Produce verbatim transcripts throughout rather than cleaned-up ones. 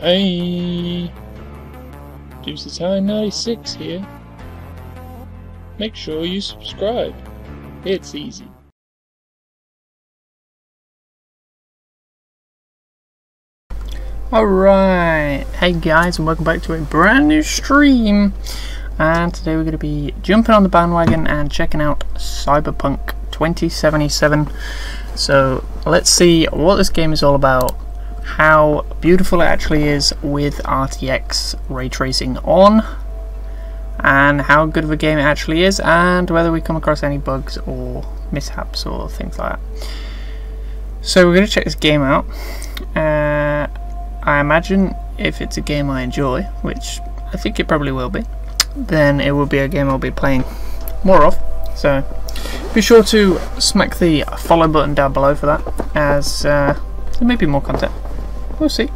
Hey, Jimsayshi ninety-six here. Make sure you subscribe. It's easy. Alright, hey guys, and welcome back to a brand new stream. And today we're going to be jumping on the bandwagon and checking out Cyberpunk twenty seventy-seven. So let's see what this game is all about, how beautiful it actually is with R T X ray tracing on, and how good of a game it actually is, and whether we come across any bugs or mishaps or things like that. So we're going to check this game out. Uh, I imagine if it's a game I enjoy, which I think it probably will be, then it will be a game I'll be playing more of. So be sure to smack the follow button down below for that, as uh, there may be more content. We'll see.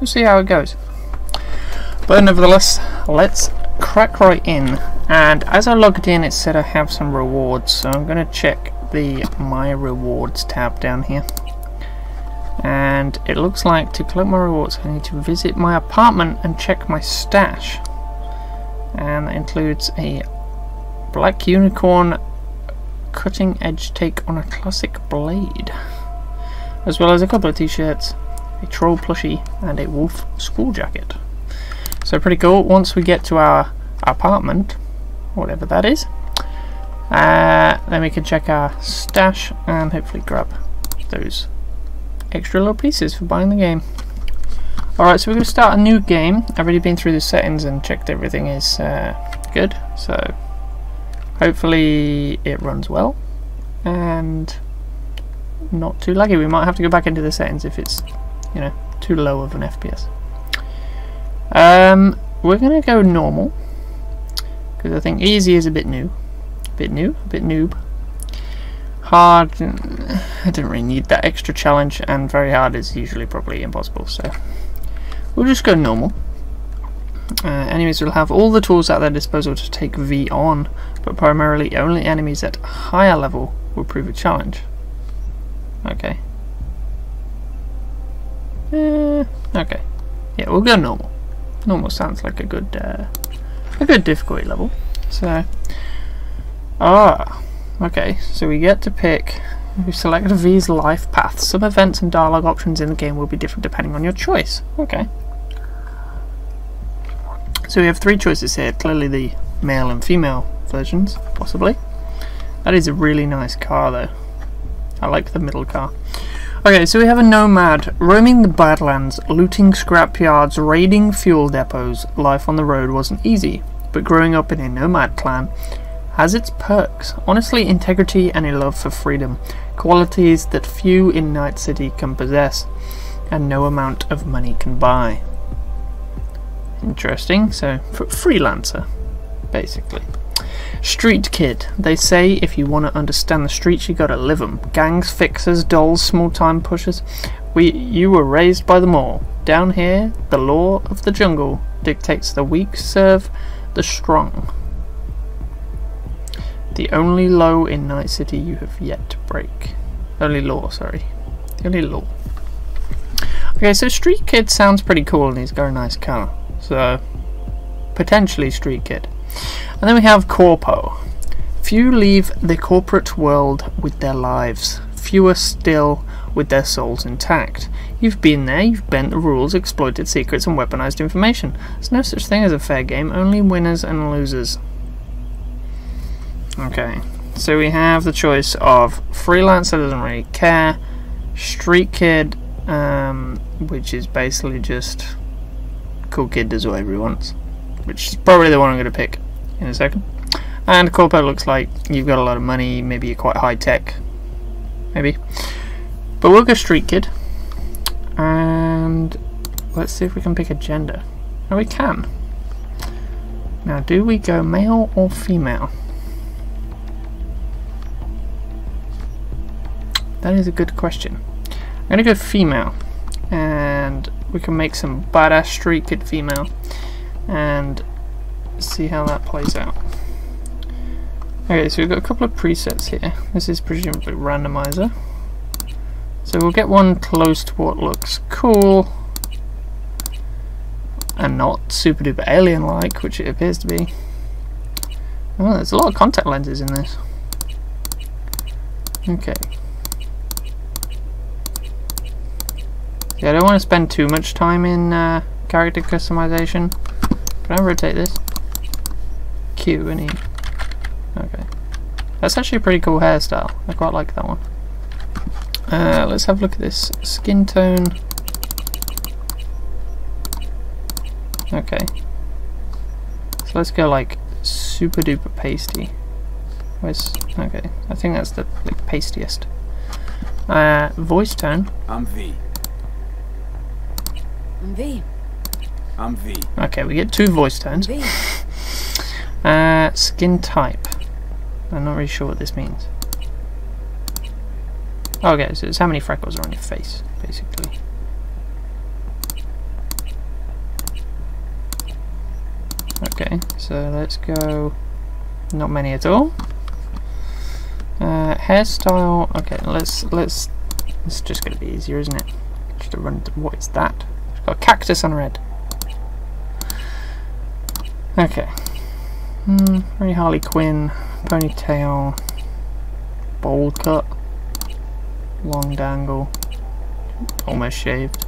We'll see how it goes. But nevertheless, let's crack right in. And as I logged in, it said I have some rewards, so I'm going to check the My Rewards tab down here. And it looks like to collect my rewards I need to visit my apartment and check my stash, and that includes a black unicorn cutting edge take on a classic blade, as well as a couple of t-shirts, a troll plushie and a wolf school jacket. So pretty cool. Once we get to our apartment, whatever that is, uh, then we can check our stash and hopefully grab those extra little pieces for buying the game. Alright, so we're going to start a new game. I've already been through the settings and checked everything is uh, good, so hopefully it runs well and not too laggy. We might have to go back into the settings if it's, you know, too low of an F P S. Um, we're going to go normal because I think easy is a bit new, a bit new, a bit noob. Hard, I don't really need that extra challenge, and very hard is usually probably impossible, so we'll just go normal. Uh, enemies will have all the tools at their disposal to take V on, but primarily only enemies at higher level will prove a challenge. Okay. Uh, okay. Yeah, we'll go normal. Normal sounds like a good, uh, a good difficulty level. So, ah. Okay, so we get to pick, we select V's life path. Some events and dialogue options in the game will be different depending on your choice. Okay. So we have three choices here, clearly the male and female versions, possibly. That is a really nice car though. I like the middle car. Okay, so we have a nomad, roaming the Badlands, looting scrapyards, raiding fuel depots. Life on the road wasn't easy, but growing up in a nomad clan has its perks. Honestly, integrity and a love for freedom, qualities that few in Night City can possess and no amount of money can buy. Interesting, so for freelancer, basically. Street kid. They say if you want to understand the streets, you gotta live them. Gangs, fixers, dolls, small-time pushers. We, you were raised by them all. Down here, the law of the jungle dictates the weak serve the strong. The only law in Night City you have yet to break. Only law, sorry. The only law. Okay, so Street Kid sounds pretty cool and he's got a nice car. So, potentially Street Kid. And then we have Corpo. Few leave the corporate world with their lives. Fewer still with their souls intact. You've been there, you've bent the rules, exploited secrets and weaponized information. There's no such thing as a fair game, only winners and losers. Okay, so we have the choice of freelancer, doesn't really care, street kid, um, which is basically just cool kid does whatever he wants, which is probably the one I'm going to pick in a second. And corpo looks like you've got a lot of money, maybe you're quite high tech, maybe. But we'll go street kid, and let's see if we can pick a gender. And we can. Now, do we go male or female? That is a good question. I'm gonna go female, and we can make some badass street kid female and see how that plays out. Okay, so we've got a couple of presets here. This is presumably randomizer. So we'll get one close to what looks cool and not super duper alien like, which it appears to be. Oh, there's a lot of contact lenses in this. Okay. Yeah, I don't want to spend too much time in uh, character customization. Can I rotate this? Q and E. Okay. That's actually a pretty cool hairstyle. I quite like that one. Uh, let's have a look at this. Skin tone. Okay. So let's go like super duper pasty. Where's okay? I think that's the like pastiest. Uh, voice tone. I'm V. I'm V. I'm V. Okay, we get two voice tones. V. uh, skin type. I'm not really sure what this means. Okay, so it's how many freckles are on your face, basically. Okay, so let's go not many at all. Uh, hairstyle, okay, let's let's it's just gonna be easier, isn't it? Just to run through, what is that? It's got a cactus on red. Okay. Hmm, very Harley Quinn, ponytail, bowl cut, long dangle, almost shaved.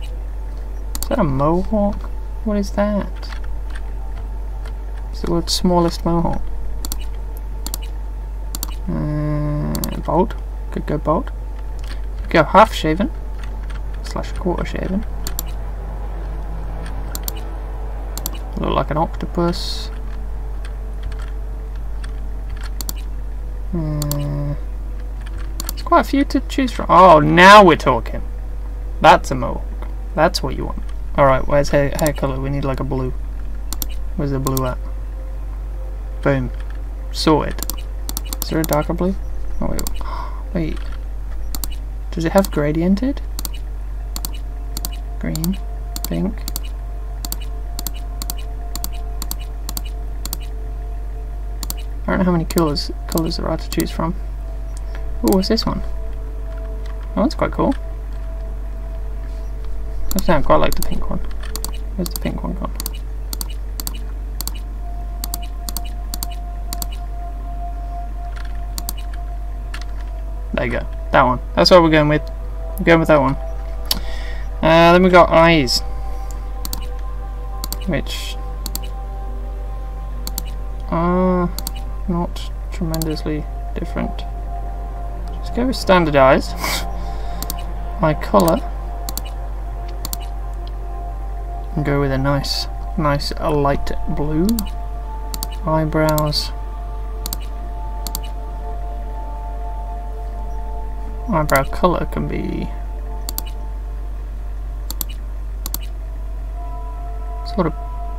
Is that a mohawk? What is that? It's the world's smallest mohawk. Uh, bald. Could go bald. Could go half shaven. Slash quarter shaven. Look like an octopus. Uh, there's quite a few to choose from. Oh, now we're talking. That's a mohawk. That's what you want. Alright, where's hair, hair colour? We need like a blue. Where's the blue at? Boom. Sorted. Is there a darker blue? Oh wait, wait. Does it have gradiented? Green, pink. I don't know how many colours colours there are to choose from. Oh, what's this one? That one's quite cool. Actually, I quite like the pink one. Where's the pink one gone? There you go. That one. That's what we're going with. We're going with that one. Uh, then we got eyes. Which are not tremendously different. Just go with standard eyes. My colour. And go with a nice, nice light blue. Eyebrows. Eyebrow colour can be sort of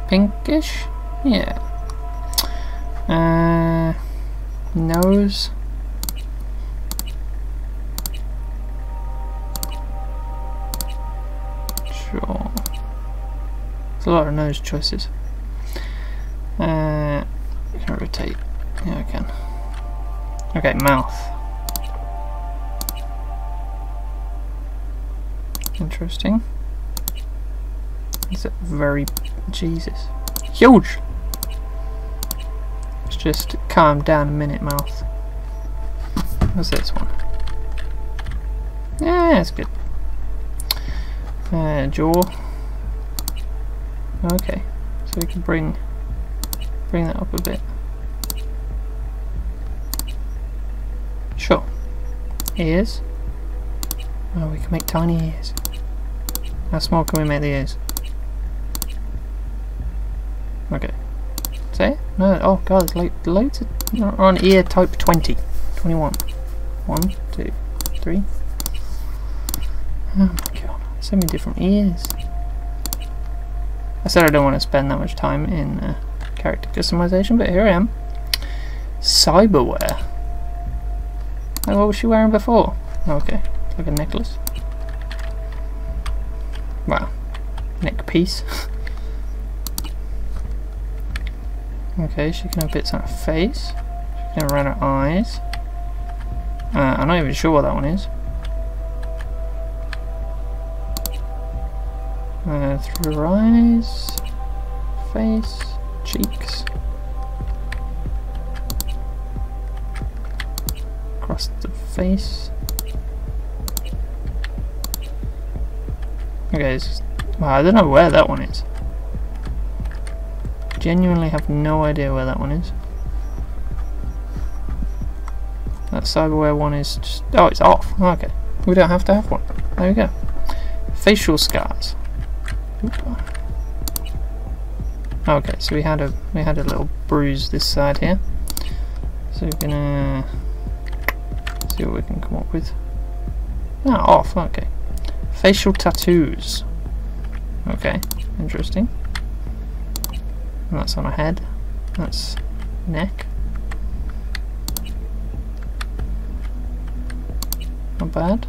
pinkish, yeah. Uh, nose, sure. There's a lot of nose choices. Uh, can I rotate? Yeah, I can. Okay, mouth. Interesting. Is it very... Jesus. Huge! Let's just calm down a minute, mouth. What's this one? Yeah, that's good. Uh, jaw. Okay. So we can bring... Bring that up a bit. Sure. Ears. Oh, we can make tiny ears. How small can we make the ears? Okay. See? No, oh god, there's like loads of... We're on ear type twenty. twenty-one. one, two, three. Oh my god, so many different ears. I said I don't want to spend that much time in uh, character customization, but here I am. Cyberware. Like, what was she wearing before? Okay, like a necklace. Wow, neck piece. Okay, she can have bits on her face. She can have around her eyes. Uh, I'm not even sure what that one is. Uh, through her eyes. face, cheeks, across the face. Okay, it's, wow, I don't know where that one is. Genuinely have no idea where that one is. That cyberware one is just, oh, it's off. Okay, we don't have to have one. There we go. Facial scars. Oop. Okay, so we had a we had a little bruise this side here. So we're gonna see what we can come up with. Ah, off. Okay. Facial tattoos. Okay, interesting. And that's on a head. That's neck. Not bad.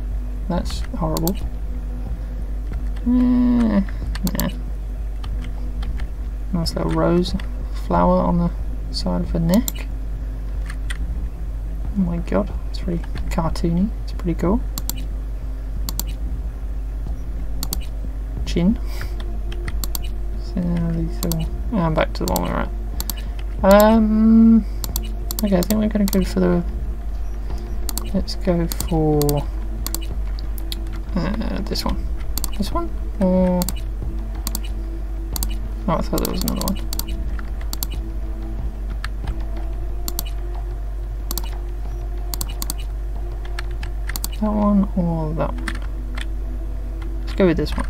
That's horrible. Eh, nah. Nice little rose flower on the side of her neck. Oh my god, it's really cartoony. It's pretty cool. Chin. So lethal. Oh, I'm back to the one we were at. Um. Okay, I think we're going to go for the. Let's go for uh, this one. This one or. Oh, I thought there was another one. That one or that one? Let's go with this one.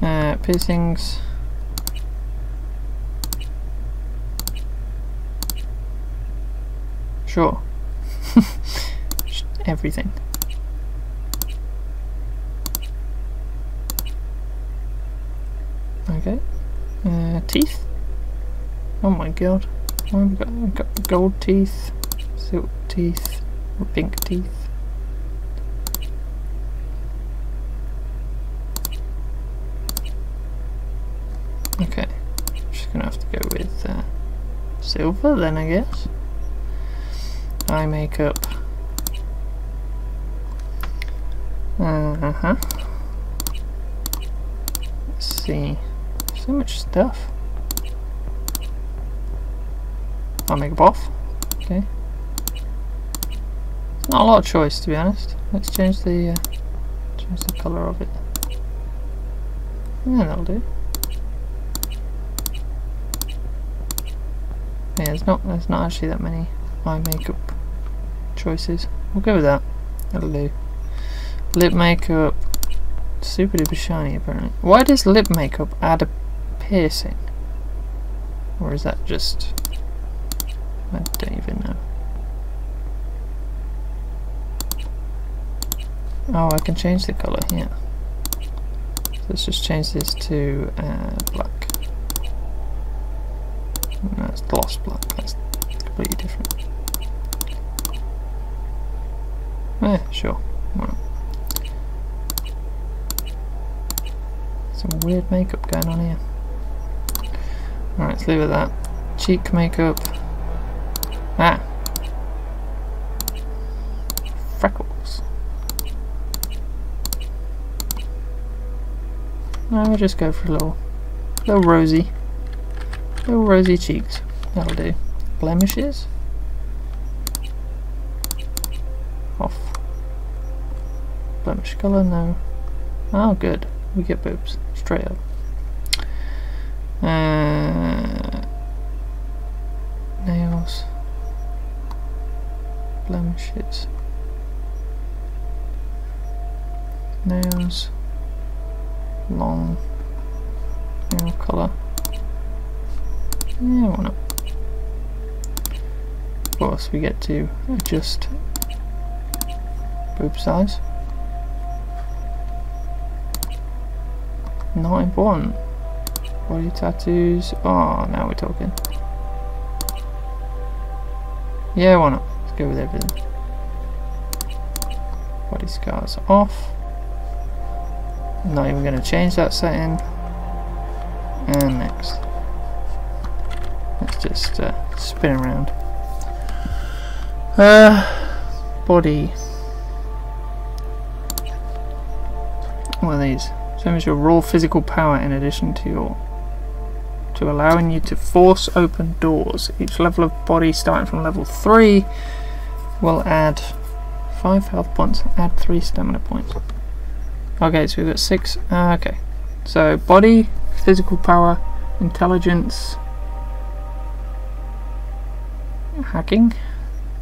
Uh, piercings. Sure. Everything. Okay. Uh, teeth. Oh my god. I've got, I've got gold teeth, silk teeth, pink teeth. Okay. I'm just gonna have to go with uh, silver then, I guess. Eye makeup. Uh huh. Let's see. So much stuff. I'll make a boff. Okay. It's not a lot of choice, to be honest. Let's change the uh, change the colour of it. Yeah, that'll do. Yeah, there's not there's not actually that many eye makeup choices. We'll go with that. That'll do. Lip makeup. Super duper shiny apparently. Why does lip makeup add a piercing? Or is that just... I don't even know. Oh, I can change the colour here. Let's just change this to uh, black. No, it's gloss black. That's completely different. Eh, sure. Why not? Some weird makeup going on here. Alright, let's leave it at that. Cheek makeup. Ah! Freckles. No, we'll just go for a little, little rosy. Little rosy cheeks. That'll do. Blemishes. Off. Blemish colour, no. Oh, good. We get boobs. Straight up. Uh, nails. Blemishes. Nails. Long. Nail colour. Yeah, why not? Of course, we get to adjust boob size. Not important. Body tattoos. Oh, now we're talking. Yeah, why not? Let's go with everything. Body scars off. I'm not even going to change that setting. And next. Let's just uh, spin around. Uh, body. What are these? Show your raw physical power in addition to your to allowing you to force open doors. Each level of body starting from level three will add five health points, add three stamina points. Okay, so we've got six. Uh, okay, so body, physical power, intelligence, hacking,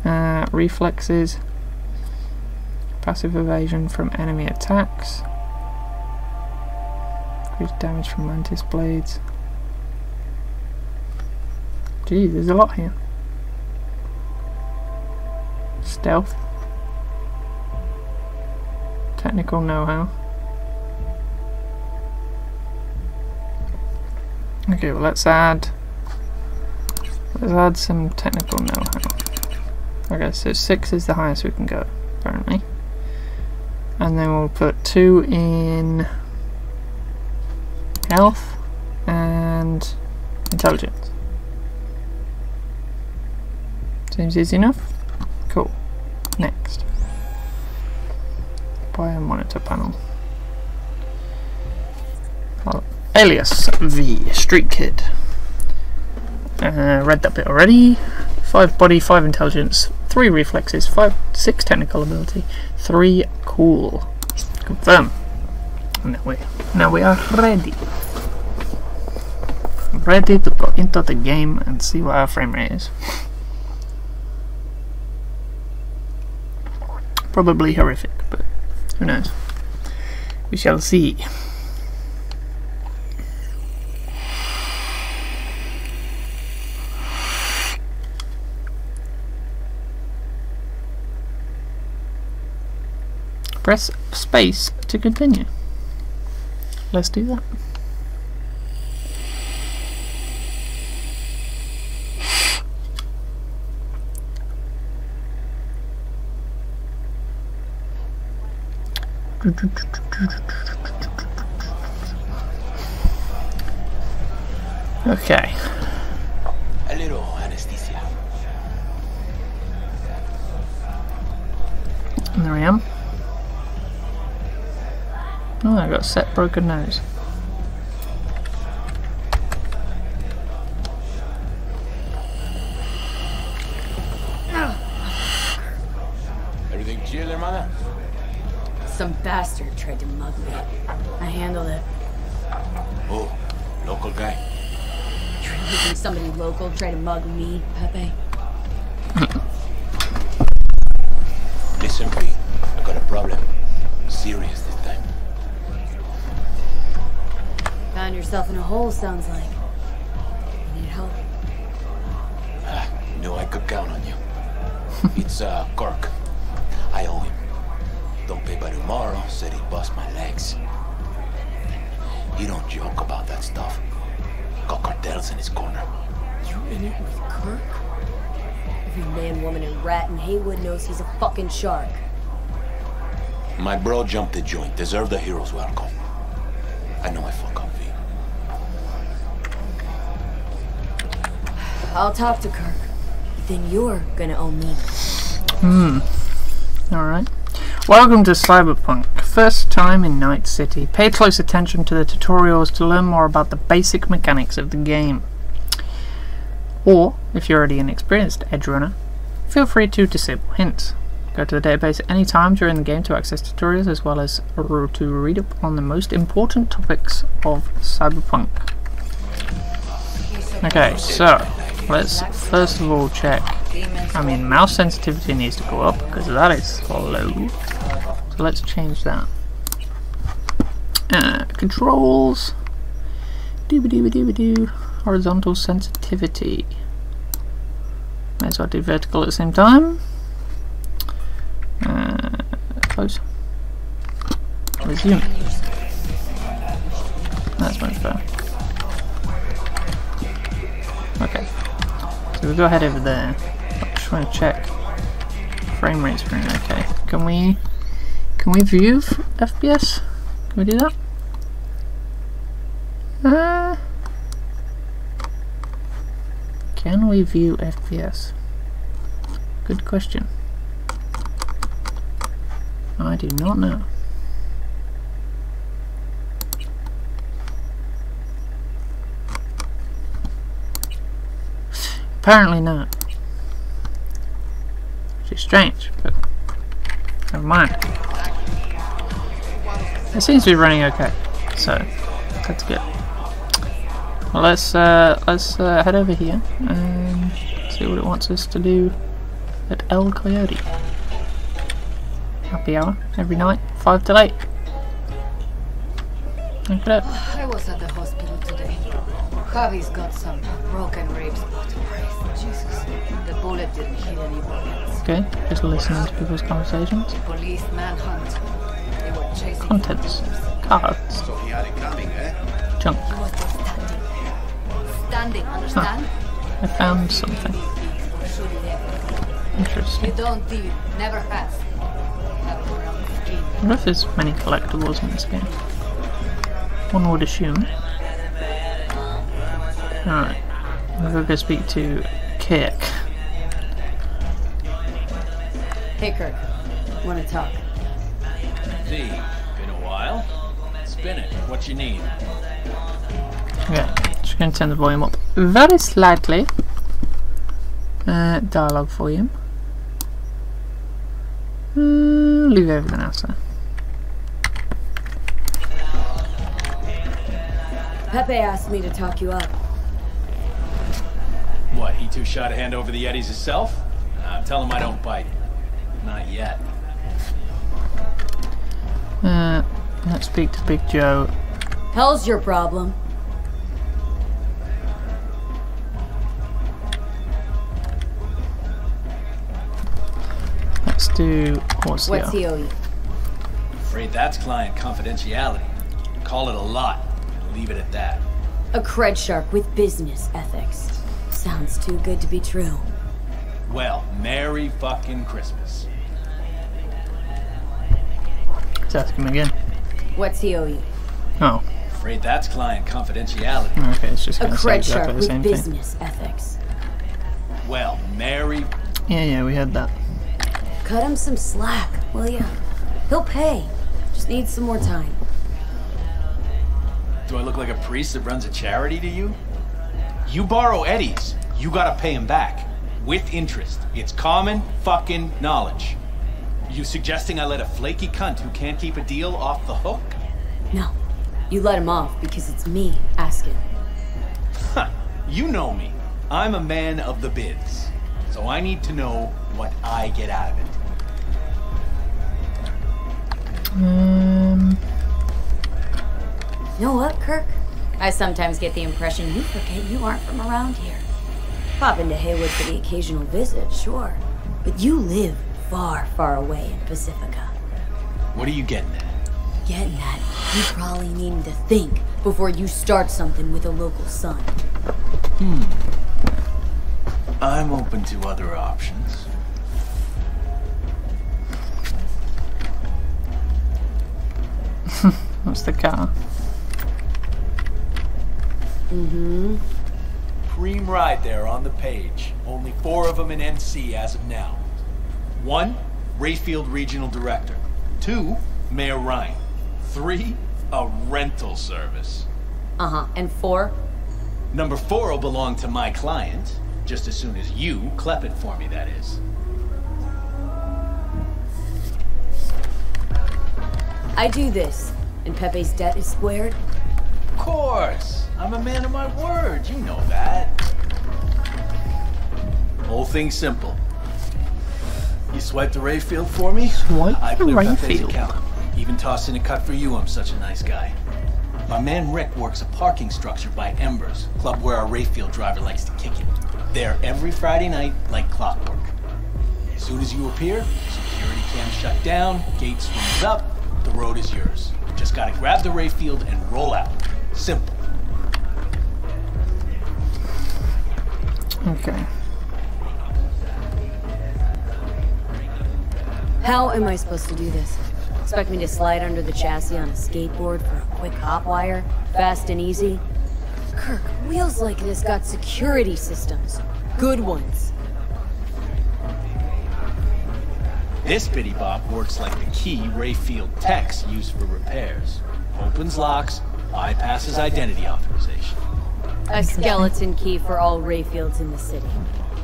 uh, reflexes, passive evasion from enemy attacks, increased damage from mantis blades. Gee, there's a lot here. Stealth, technical know-how. Okay, well let's add let's add some technical know-how. Okay, so six is the highest we can go apparently, and then we'll put two in health and intelligence. Seems easy enough. Cool. Next. Biomonitor panel. Oh, alias V, Street Kid. Uh, read that bit already. Five body, five intelligence, three reflexes, five, six technical ability, three cool. Confirm. And now we, now we are ready. Ready to go into the game and see what our frame rate is. Probably horrific, but who knows? We shall see. Press space to continue. Let's do that. Okay. A little anesthesia. And there I am. Oh, I got a set broken nose. Everything chill, hermana? Some bastard tried to mug me. I handled it. Oh, local guy. You think somebody local tried to mug me, Pepe? Listen, B, I got a problem. I'm serious this time. Found yourself in a hole, sounds like. Need help? Ah, knew I could count on you. It's uh, Kirk. I owe him. Don't pay by tomorrow, said he'd bust my legs. He don't joke about that stuff. Got cartels in his corner. You in it with Kirk? Every man, woman, and rat in Haywood knows he's a fucking shark. My bro jumped the joint. Deserve the hero's welcome. I know I fuck up, V. I'll talk to Kirk. But then you're gonna owe me. Hmm. Alright. Welcome to Cyberpunk. First time in Night City. Pay close attention to the tutorials to learn more about the basic mechanics of the game. Or, if you're already an experienced edgerunner, feel free to disable hints. Go to the database at any time during the game to access tutorials as well as to read up on the most important topics of Cyberpunk. Okay, so let's first of all check. I mean, mouse sensitivity needs to go up because that is low. So let's change that. Uh, controls. Dooba dooba dooba doo. Horizontal sensitivity. May as well do vertical at the same time. Uh, close. Resume. That's much better. Okay. So we'll go ahead over there. I just want to check frame rates for it. Okay. Can we can we view F P S? Can we do that? Uh, can we view F P S? Good question. I do not know. Apparently not. Which is strange, but never mind. It seems to be running okay, so that's good. Well, let's uh, let's uh, head over here and see what it wants us to do at El Coyote. Happy hour every night, five till eight. Look at that. I was at the hospital today. Javi's got some broken ribs. Jesus, the bullet didn't hit anybody. Okay, just listening to people's conversations. Police manhunt. They were chasing contents, cards, junk. Huh. I found something interesting. You don't deal, never fast. I wonder if there's many collectibles in this game. One would assume. Alright, I'm gonna go speak to Kirk. Hey Kirk, wanna talk? Z, been a while. Spin it, what you need. Yeah, just gonna turn the volume up very slightly. Uh, dialogue volume. Uh, leave everything else there. Pepe asked me to talk you up. What, he too shot a hand over the Yetis himself? Uh, tell him I don't bite. Not yet. Uh, let's speak to Big Joe. Hell's your problem. Let's do horse. What's he owe you? Afraid that's client confidentiality. Call it a lot. Leave it at that. A cred shark with business ethics. Sounds too good to be true. Well, Merry fucking Christmas. Let's ask him again. What's he owe you? Oh. Afraid that's client confidentiality. Okay, it's just gonna say exactly the same thing. A cred shark with business ethics. Well, Merry. Yeah, yeah, we had that. Cut him some slack, will ya? He'll pay. Just needs some more time. Do I look like a priest that runs a charity to you? You borrow Eddie's, you gotta pay him back. With interest. It's common fucking knowledge. You suggesting I let a flaky cunt who can't keep a deal off the hook? No. You let him off because it's me asking. Huh. You know me. I'm a man of the bids. So I need to know what I get out of it. Um... You know what, Kirk? I sometimes get the impression you forget you aren't from around here. Pop into Haywood for the occasional visit, sure. But you live far, far away in Pacifica. What are you getting at? Getting at you probably needing to think before you start something with a local son. Hmm. I'm open to other options. What's the car? Mm-hmm. Preem ride there on the page. Only four of them in N C as of now. One, Rayfield Regional Director. Two, Mayor Ryan. Three, a rental service. Uh-huh. And four? Number four will belong to my client. Just as soon as you clep it for me, that is. I do this, and Pepe's debt is squared. Of course! I'm a man of my word, you know that. Whole thing simple. You swipe the Rayfield for me? Swipe I the Rayfield. Even tossed in a cut for you, I'm such a nice guy. My man Rick works a parking structure by Embers, club where our Rayfield driver likes to kick it. There every Friday night, like clockwork. As soon as you appear, security cam shut down, gate swings up, the road is yours. Just gotta grab the Rayfield and roll out. Simple. Okay. How am I supposed to do this? Expect me to slide under the chassis on a skateboard for a quick hop wire? Fast and easy? Kirk, wheels like this got security systems. Good ones. This bitty bop works like the key Rayfield techs use for repairs. Opens locks, bypasses identity authorization. A skeleton key for all Rayfields in the city.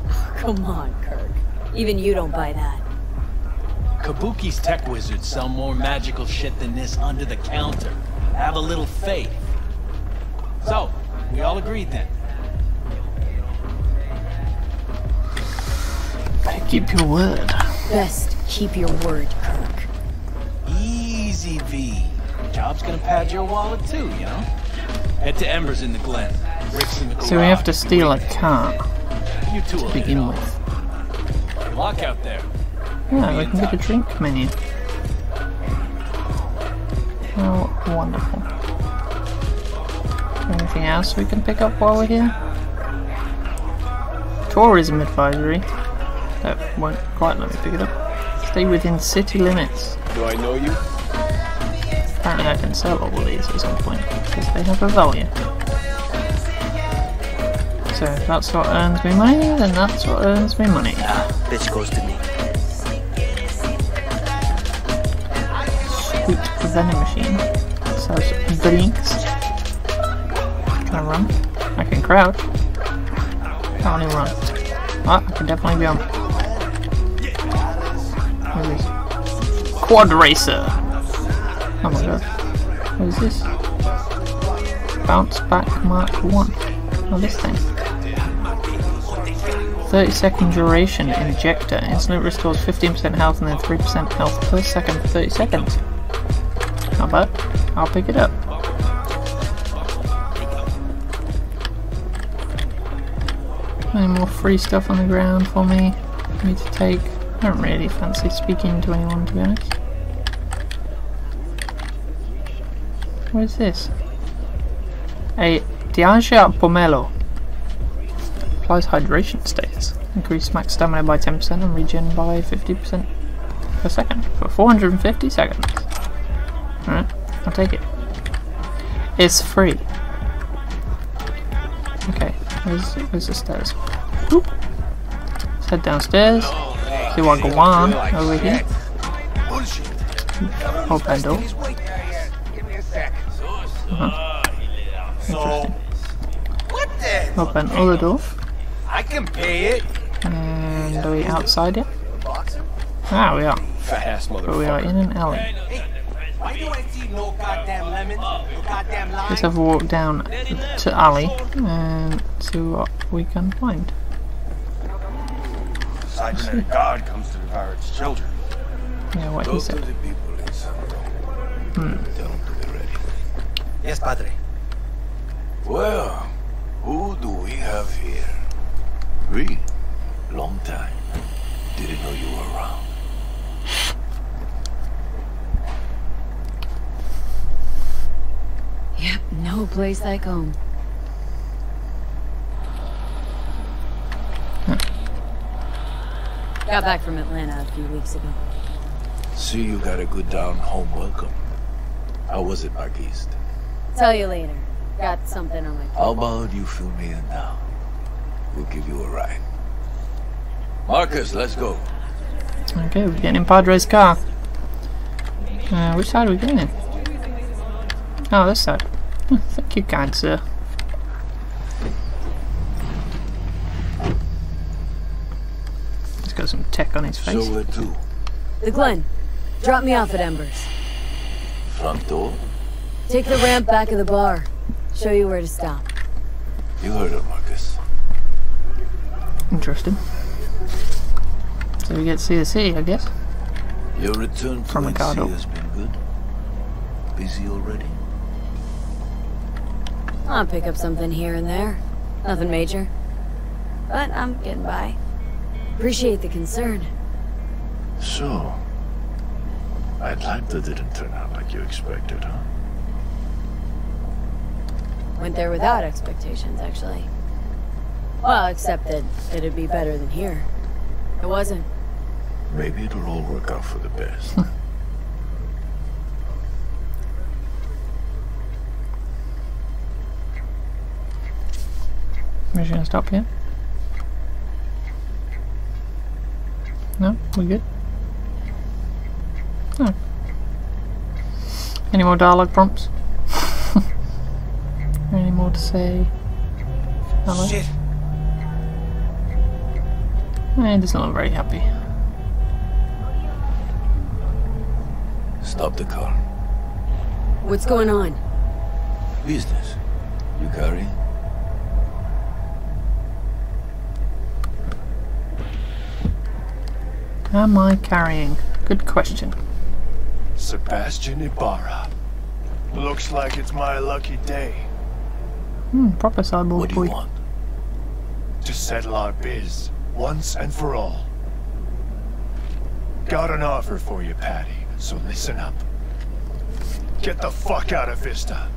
Oh, come on, Kirk. Even you don't buy that. Kabuki's tech wizards sell more magical shit than this under the counter. Have a little faith. So, we all agreed then. Better keep your word. Best keep your word, Kirk. Easy, V. Job's gonna pad your wallet too, you know? Head to Embers in the Glen. Rick's in the garage. So we have to steal a car you two to begin with. Good luck out there. Yeah, we can get a drink menu. Oh, wonderful. Anything else we can pick up while we're here? Tourism advisory. That won't quite let me pick it up. Stay within city limits. Do I know you? Apparently I can sell all of these at some point, because they have a value. So if that's what earns me money, then that's what earns me money. Ah, bitch goes to me. The vending machine sells drinks. Can I run? I can crouch. Can't even run. Oh, I can definitely be on. What is this? Quad Racer! Oh my god. What is this? Bounce Back Mark one. Oh, this thing. thirty second duration injector. Insulin restores fifteen percent health and then three percent health per second for thirty seconds. Not bad. I'll pick it up. Any more free stuff on the ground for me? For me to take? I don't really fancy speaking to anyone, to be honest. What is this? A Diancha Pomelo. Applies hydration states. Increase max stamina by ten percent and regen by fifty percent per second for four hundred fifty seconds. Alright, I'll take it. It's free. Okay, where's, where's the stairs? Boop. Let's head downstairs. See what go on over here. Open door. Uh-huh. Interesting. Open other door. I can pay it. And are we outside yet? Ah, we are. But we are in an alley. Why do I see no goddamn lemons? No goddamn lime? Let's have a walk down to alley and see what we can find. Cybernetic God comes to devour its children. Yeah, what he said. Hmm. Yes, Padre. Well, who do we have here? We? Long time. Didn't know you were around. Yep, no place like home. Huh. Got back from Atlanta a few weeks ago. See, you got a good down-home welcome. How was it, back east? Tell you later. Got something on my plate. How about you fill me in now? We'll give you a ride. Marcus, let's go. Okay, we're getting in Padre's car. Uh, which side are we getting in? Oh, this side. Thank you, kind sir. He's got some tech on his face. So where to? The Glen. Drop me off at Embers. Front door? Take the ramp back of the bar. Show you where to stop. You heard it, Marcus. Interesting. So we get to see the city, I guess. Your return from the car door has been good. Busy already? I'll pick up something here and there. Nothing major. But I'm getting by. Appreciate the concern. So, Atlanta didn't turn out like you expected, huh? Went there without expectations, actually. Well, except that it'd be better than here. It wasn't. Maybe it'll all work out for the best. We're just gonna stop here. No, we good. No. Any more dialogue prompts? Any more to say? That Shit. Way? Eh, it doesn't look very happy. Stop the car. What's going on? Business. You carry? Am I carrying? Good question. Sebastian Ibarra. Looks like it's my lucky day. Hmm, proper cyborg. What do you boy. want? To settle our biz once and for all. Got an offer for you, Patty, so listen up. Get the fuck out of Vista.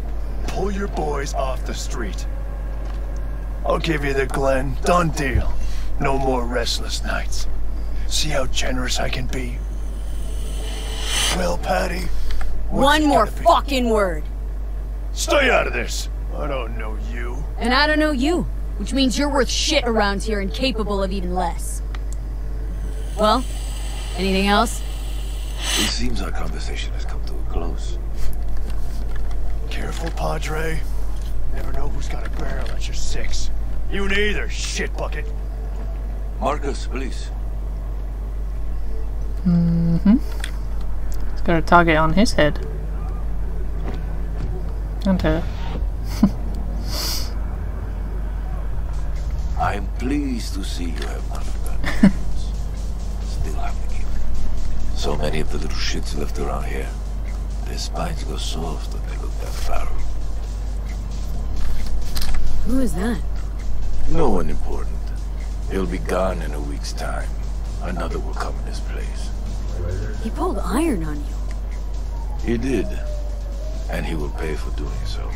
Pull your boys off the street. I'll give you the Glen. Done deal. No more restless nights. See how generous I can be. Well, Patty. One more fucking word. Stay out of this. I don't know you. And I don't know you. Which means you're worth shit around here and capable of even less. Well, anything else? It seems our conversation has come to a close. Careful, Padre. Never know who's got a barrel at your six. You neither, shit bucket. Marcus, please. Mm-hmm. He's got a target on his head. And her. I'm pleased to see you have none of that. Still happening. So many of the little shits left around here. Their spines go soft when they look that barrel. Who is that? No one important. He'll be gone in a week's time. Another will come in his place. He pulled iron on you. He did. And he will pay for doing so.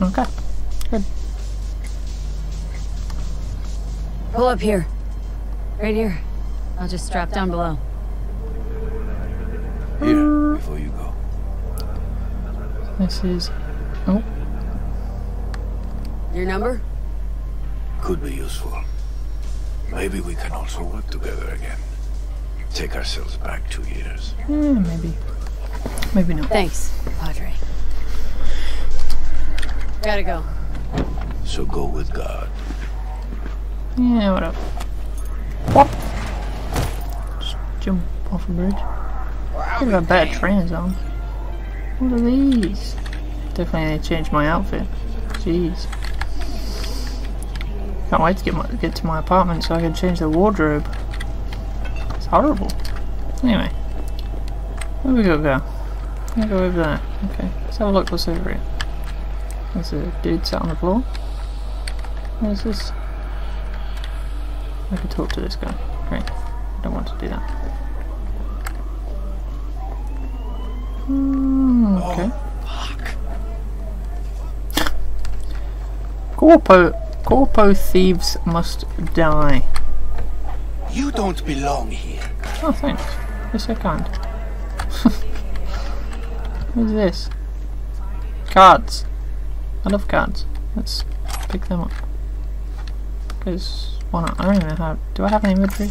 Okay. Good. Pull up here. Right here. I'll just strap down below. Here, before you go. This is... Oh. Your number? Could be useful. Maybe we can also work together again. Take ourselves back two years. Mm, maybe. Maybe not. Thanks, Padre. Gotta go. So go with God. Yeah, what up? What? Just jump off a bridge. I've got bad trains on. What are these? Definitely need to change my outfit. Jeez. Can't wait to get my, get to my apartment so I can change the wardrobe. It's horrible. Anyway, where we gotta go? We'll go over there. Okay, let's have a look. What's over here? There's a dude sat on the floor. What is this? I can talk to this guy. Great. I don't want to do that. Mm, okay. Oh, fuck. Corpo. Corpo thieves must die. You don't belong here. Oh, thanks. Yes, I can't. What is this? Cards. I love cards. Let's pick them up. Because, why not? I don't even know how. Do I have an inventory?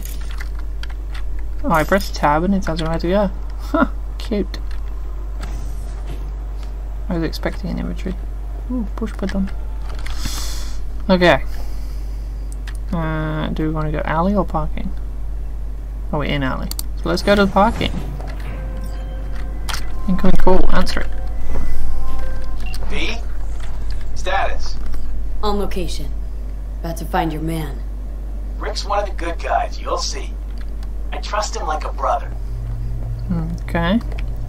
Oh, I press tab and it tells me where to go. Huh, cute. I was expecting an inventory. Ooh, push button. Okay. Uh, do we want to go alley or parking? Oh, we're in alley. So let's go to the parking. Incoming call. Answer it. B? Status? On location. About to find your man. Rick's one of the good guys, you'll see. I trust him like a brother. Okay.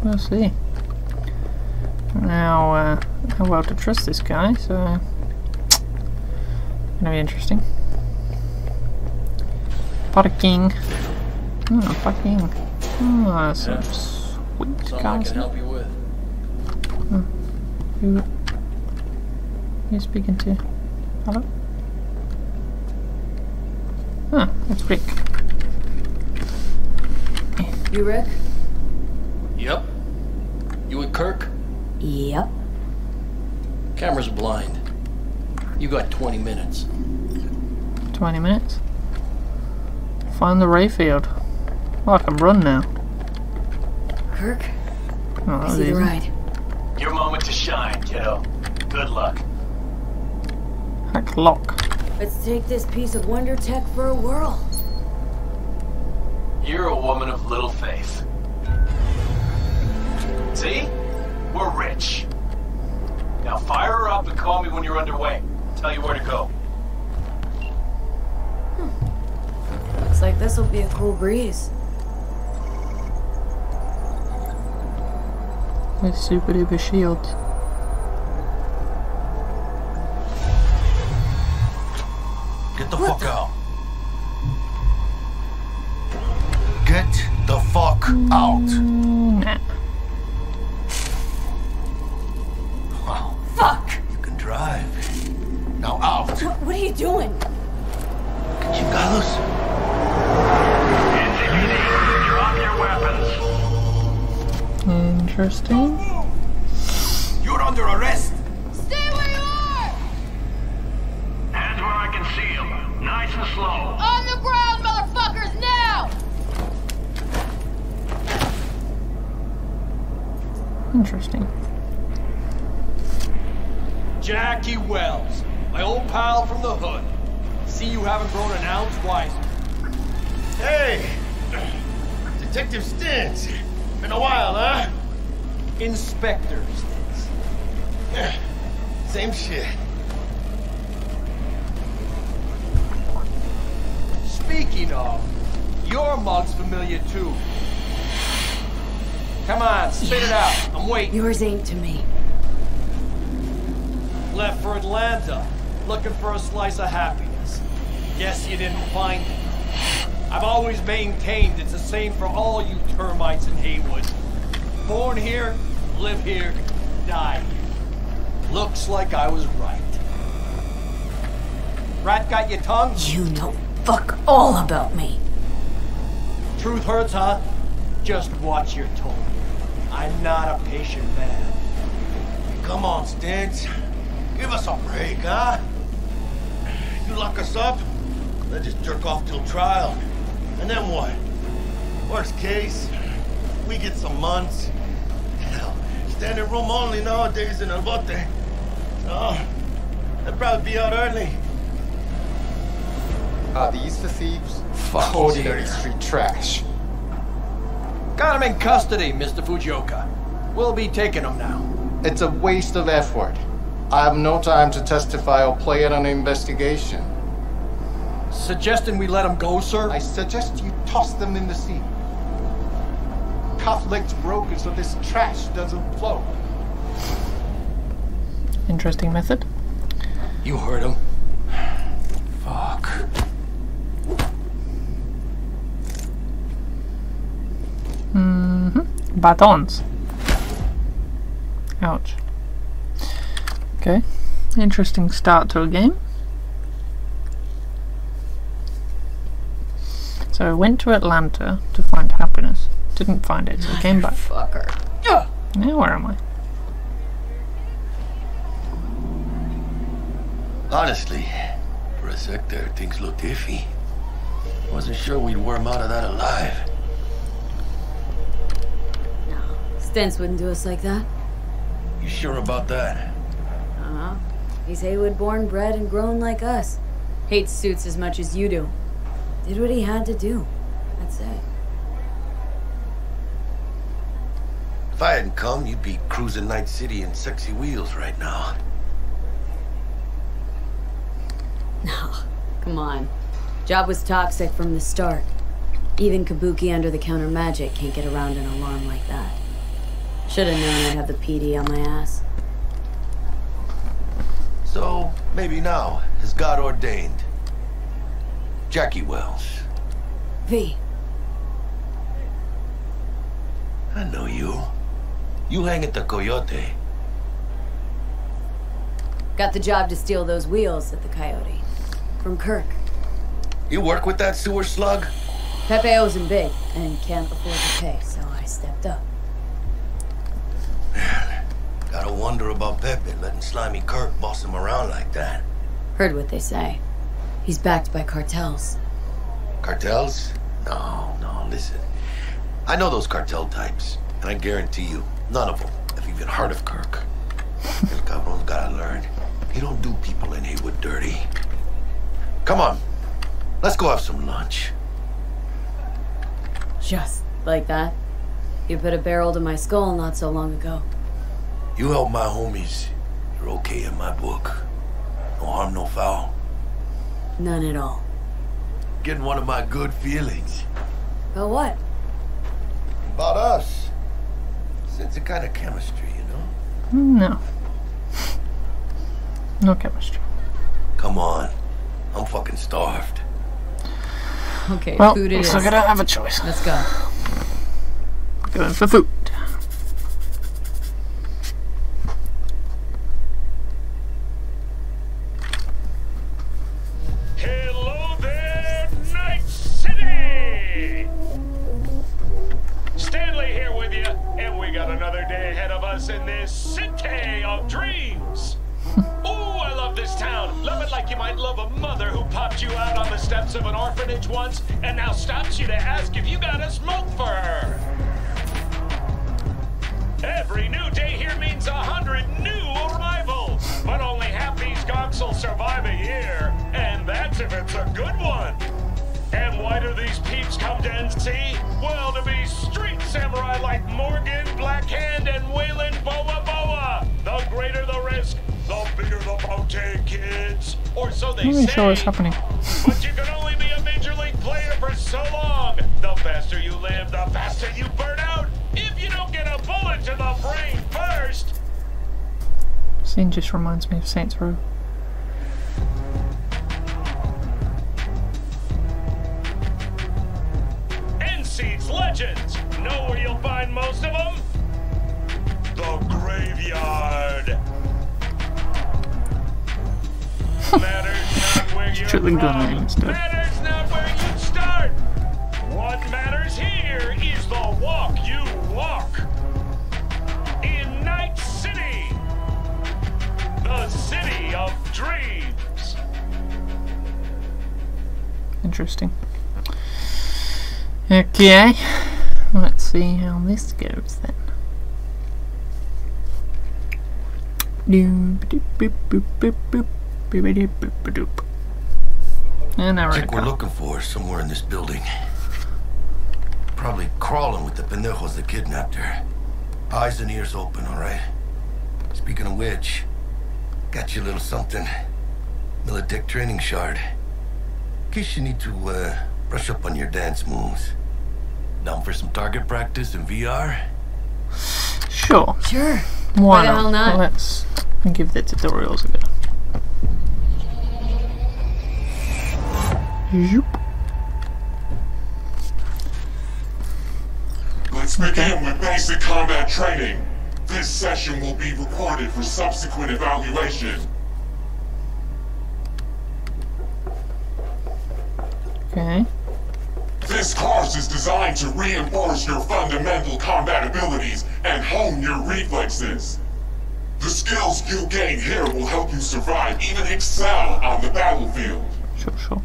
We'll see. Now, uh, how well to trust this guy, so... Gonna be interesting. Parking. Oh, parking. Oh, that's yeah. sweet guys. Can help you with. Oh. Who are you speaking to? Hello? Ah, oh, that's Rick. You Rick? Yep. You with Kirk? Yep. Camera's blind. You got twenty minutes. twenty minutes? Find the Rayfield. Well, I can run now. Kirk? Oh, that was easy. Right. Your moment like to shine, kiddo. Good luck. A clock. Let's take this piece of wonder tech for a whirl. You're a woman of little faith. See? We're rich. Now fire her up and call me when you're underway. Tell you where to go. Hmm. Looks like this'll be a cool breeze. My super duper shield. Get the what fuck the out. Get the fuck out. Nah. Wow. Fuck! You can drive. Now out. What, what are you doing? Chicos. N C P D, drop your weapons. Interesting. You're under arrest. Stay where you are. Hands where I can see them. Nice and slow. On the ground, motherfuckers, now! Interesting. Jackie Welles, my old pal from the hood. See you haven't grown an ounce wiser. Hey! Detective Stintz. Been a while, huh? Inspector Stintz. Same shit. Speaking of, your mug's familiar too. Come on, spit it out. I'm waiting. Yours ain't to me. Left for Atlanta, looking for a slice of happiness. Guess you didn't find it. I've always maintained it's the same for all you termites in Haywood. Born here, live here, die here. Looks like I was right. Rat got your tongue? You know fuck all about me. Truth hurts, huh? Just watch your tone. I'm not a patient man. Come on, Stintz. Give us a break, huh? You lock us up, they just jerk off till trial. And then what? Worst case, we get some months. Hell, standing room only nowadays in El Bote. So, they'll probably be out early. Are these the thieves? Fuck, ordinary street trash. Got him in custody, Mister Fujioka. We'll be taking him now. It's a waste of effort. I have no time to testify or play in an investigation. Suggesting we let him go, sir? I suggest you toss them in the sea. Cuff legs broken so this trash doesn't float. Interesting method. You heard him. Fuck. Mm-hmm. Batons. Ouch. Okay, interesting start to a game. So I went to Atlanta to find happiness. Didn't find it, so I came back. Fucker. Now where am I? Honestly, for a sec there, things looked iffy. Wasn't sure we'd worm out of that alive. No, Stintz wouldn't do us like that. You sure about that? Uh-huh. He's Haywood born, bred, and grown like us. Hates suits as much as you do. Did what he had to do. That's it. If I hadn't come, you'd be cruising Night City in sexy wheels right now. No, come on. Job was toxic from the start. Even Kabuki under-the-counter magic can't get around an alarm like that. Should have known I'd have the P D on my ass. So, maybe now, as God ordained. Jackie Welles. V. I know you. You hang at the Coyote. Got the job to steal those wheels at the Coyote. From Kirk. You work with that sewer slug? Pepe owes him big, and can't afford to pay, so I stepped up. Gotta wonder about Pepe letting slimy Kirk boss him around like that. Heard what they say. He's backed by cartels. Cartels? No, no, listen. I know those cartel types, and I guarantee you, none of them have even heard of Kirk. El cabron's gotta learn. He don't do people in Haywood dirty. Come on. Let's go have some lunch. Just like that? You put a barrel to my skull not so long ago. You help my homies. You're okay in my book. No harm, no foul. None at all. Getting one of my good feelings. About what? About us. It's a kind of chemistry, you know? No. No chemistry. Come on. I'm fucking starved. Okay, well, food it is. Well, we're gonna have a choice. Let's go. Going for food. What's happening? But you can only be a major league player for so long. The faster you live, the faster you burn out. If you don't get a bullet to the brain first. Scene just reminds me of Saints Row. End Seeds Legends. Know where you'll find most of them? The graveyard. Chilling gun instead. Matters not where you start. What matters here is the walk you walk. In Night City, the city of dreams. Interesting. Okay, let's see how this goes then. Doom, doop, boop, boop, boop, boop. And I think we're looking for somewhere in this building. Probably crawling with the pendejos that kidnapped her. Eyes and ears open, all right? Speaking of which, got you a little something. Militech training shard. In case you need to uh, brush up on your dance moves. Down for some target practice in V R? Sure. Sure. Why, Why the hell not? Let's give the tutorials a go. Yep. Let's begin with basic combat training. This session will be recorded for subsequent evaluation. Okay. This course is designed to reinforce your fundamental combat abilities and hone your reflexes. The skills you gain here will help you survive, even excel on the battlefield. Sure, sure.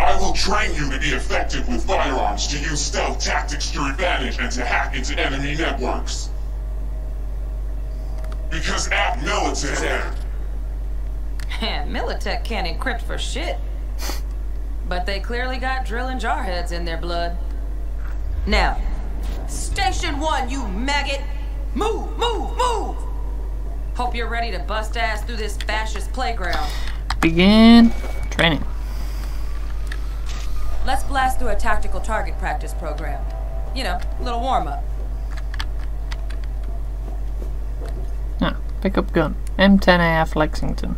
I will train you to be effective with firearms, to use stealth tactics to your advantage, and to hack into enemy networks. Because at Militech... Man, Militech can't encrypt for shit. But they clearly got drilling jarheads in their blood. Now, Station One, you maggot! Move, move, move! Hope you're ready to bust ass through this fascist playground. Begin training. Let's blast through a tactical target practice program. You know, a little warm-up. Ah, pickup gun. M ten A F Lexington.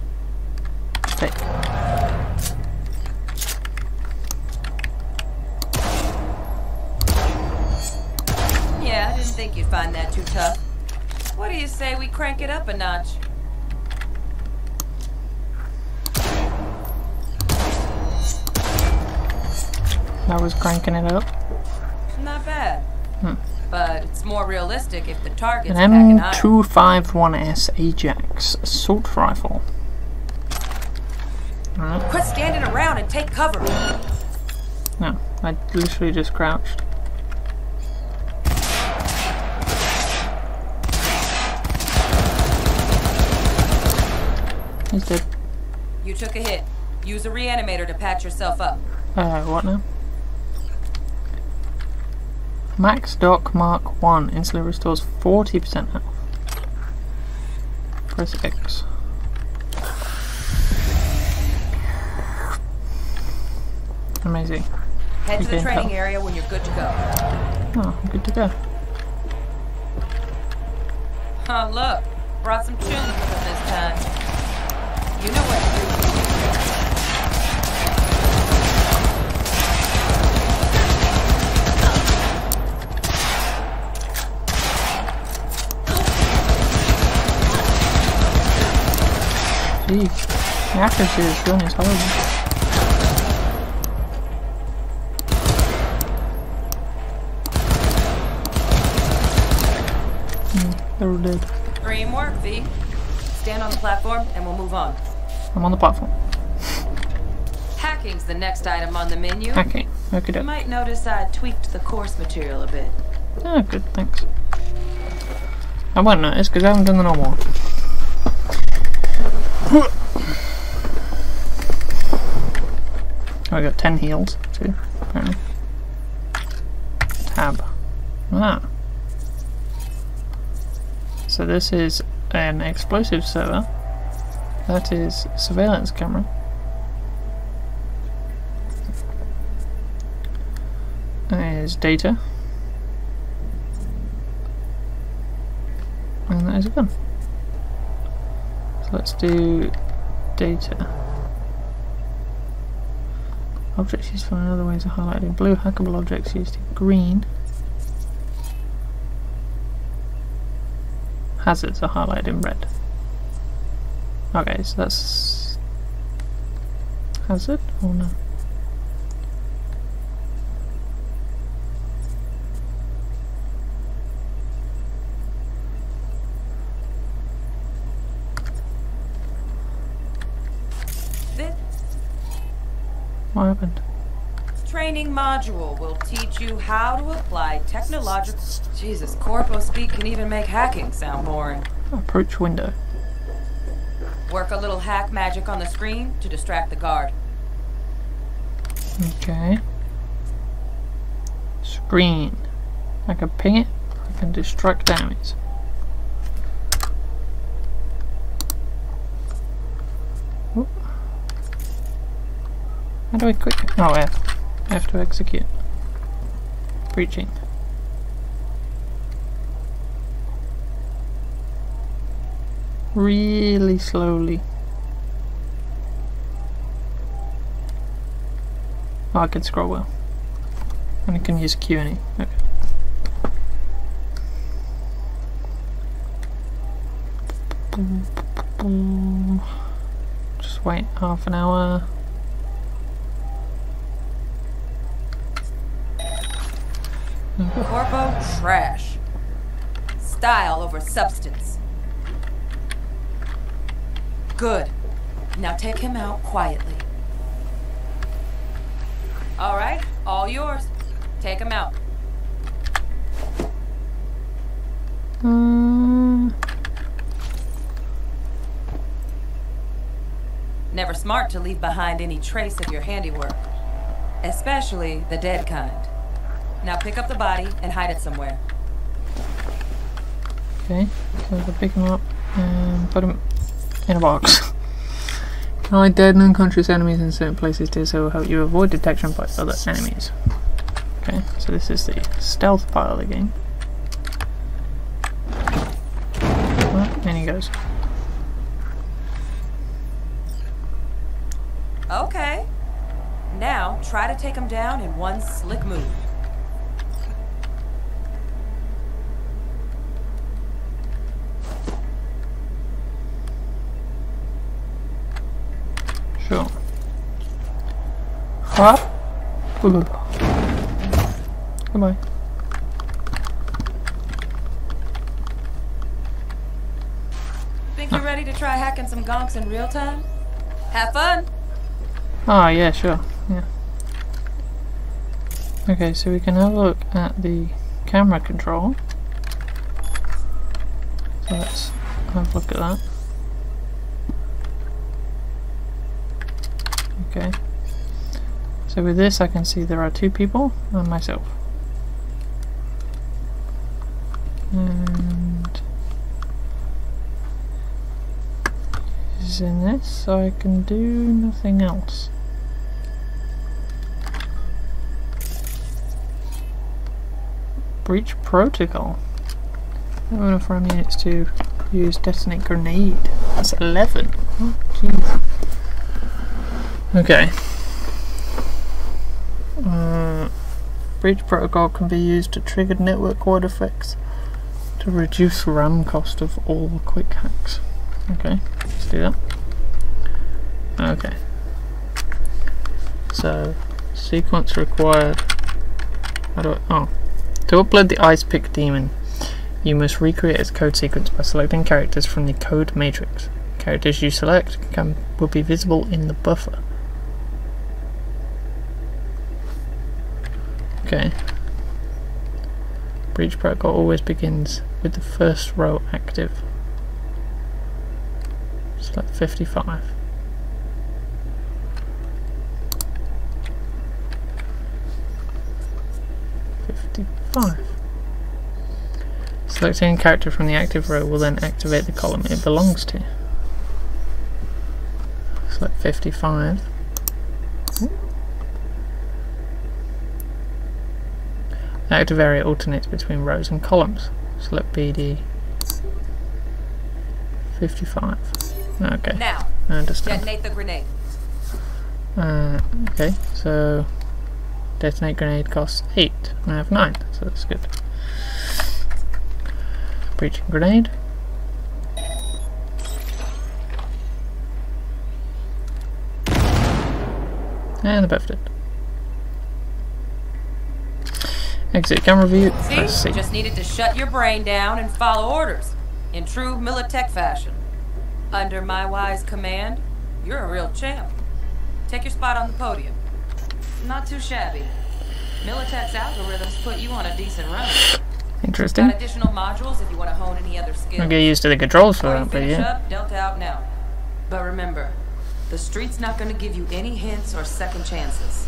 Take. Yeah, I didn't think you'd find that too tough. What do you say we crank it up a notch? I was cranking it up. Not bad. Hmm. But it's more realistic if the target's an M two fifty-one S Ajax assault rifle. Right. Quit standing around and take cover. No, I literally just crouched. He's dead. You took a hit. Use a reanimator to patch yourself up. Uh, what now? Max Doc Mark one instantly restores forty percent health. Press X. Amazing. Head to the training area when you're good to go. Oh, I'm good to go. Oh, look. Brought some tunes with us this time. You know what to do. Jeez, the accuracy of this gun is horrible. They're all dead. Three more, V. Stand on the platform and we'll move on. I'm on the platform. Hacking's the next item on the menu. Hacking. Okay, you might notice I tweaked the course material a bit. Oh, good, thanks. I won't notice because I haven't done the normal one. Oh, I got ten heals too, apparently. Tab. Ah. So this is an explosive server, that is surveillance camera, that is data, and that is a gun. So let's do data. Objects used for another ways of highlighting blue, hackable objects used in green. Hazards are highlighted in red. Okay, so that's hazard or no? This what happened? Training module will teach you how to apply technological. Jesus, corpo speak can even make hacking sound boring. Approach window. Work a little hack magic on the screen to distract the guard. Okay. Screen. I can ping it. I can distract damage. Oop. How do I quick? Oh, F. Yeah. I have to execute. Breaching. Really slowly. Oh, I can scroll well. And I can use Q and E. Okay. Just wait half an hour. Corpo trash. Style over substance. Good. Now take him out quietly. All right, all yours. Take him out. Mm. Never smart to leave behind any trace of your handiwork, especially the dead kind. Now pick up the body and hide it somewhere. Okay, so I pick him up and put him in a box. Can I hide dead and unconscious enemies in certain places too, so will help you avoid detection by other enemies. Okay, so this is the stealth pile again. Well, in he goes. Okay. Now try to take him down in one slick move. Sure. Hop. Goodbye. Think you're ready to try hacking some gonks in real time? Have fun. Ah, oh, yeah, sure. Yeah. Okay, so we can have a look at the camera control. So let's have a look at that. Okay. So with this I can see there are two people and myself. And is in this, so I can do nothing else. Breach protocol. That went for a minute to use detonate grenade. That's eleven. Oh, jeez. Okay. Uh, breach protocol can be used to trigger network wide effects to reduce RAM cost of all quick hacks. Okay, let's do that. Okay. So, sequence required. How do I? Oh. To upload the Icepick daemon, you must recreate its code sequence by selecting characters from the code matrix. Characters you select can will be visible in the buffer. Okay. Breach protocol always begins with the first row active. Select fifty-five. fifty-five. Selecting a character from the active row will then activate the column it belongs to. Select fifty-five. The active area alternates between rows and columns. Select B D fifty-five. Okay. Now, I understand. Detonate the grenade. Uh, okay, so detonate grenade costs eight. And I have nine, so that's good. Breaching grenade. And above it. Exit camera view. Press C. Just needed to shut your brain down and follow orders in true Militech fashion. Under my wise command, you're a real champ. Take your spot on the podium. Not too shabby. Militech's algorithms put you on a decent run. Interesting. Got additional modules if you want to hone any other skills. I'll get used to the controls for that, but yeah. Up, dealt out now. But remember, the street's not going to give you any hints or second chances.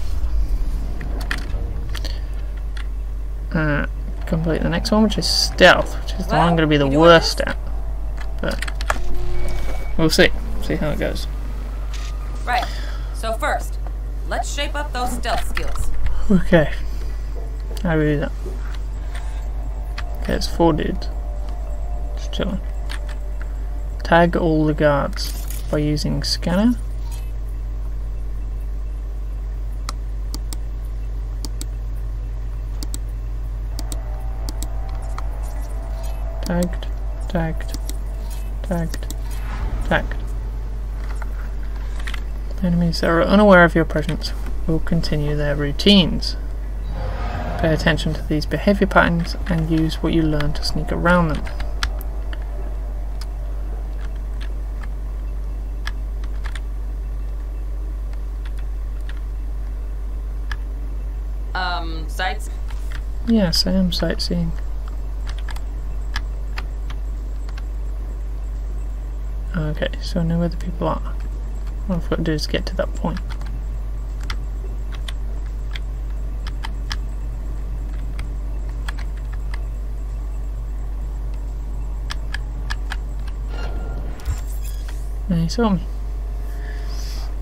Uh, complete the next one, which is stealth, which is the well, one I'm going to be the worst at. But we'll see. See how it goes. Right. So first, let's shape up those stealth skills. Okay. How do we do that? Okay, it's four dudes. Just chilling. Tag all the guards by using scanner. Tagged, tagged, tagged, tagged. Enemies that are unaware of your presence will continue their routines. Pay attention to these behaviour patterns and use what you learn to sneak around them. Um, sights? Yes, I am sightseeing. Okay, so I know where the people are. What I've got to do is get to that point. And he saw me.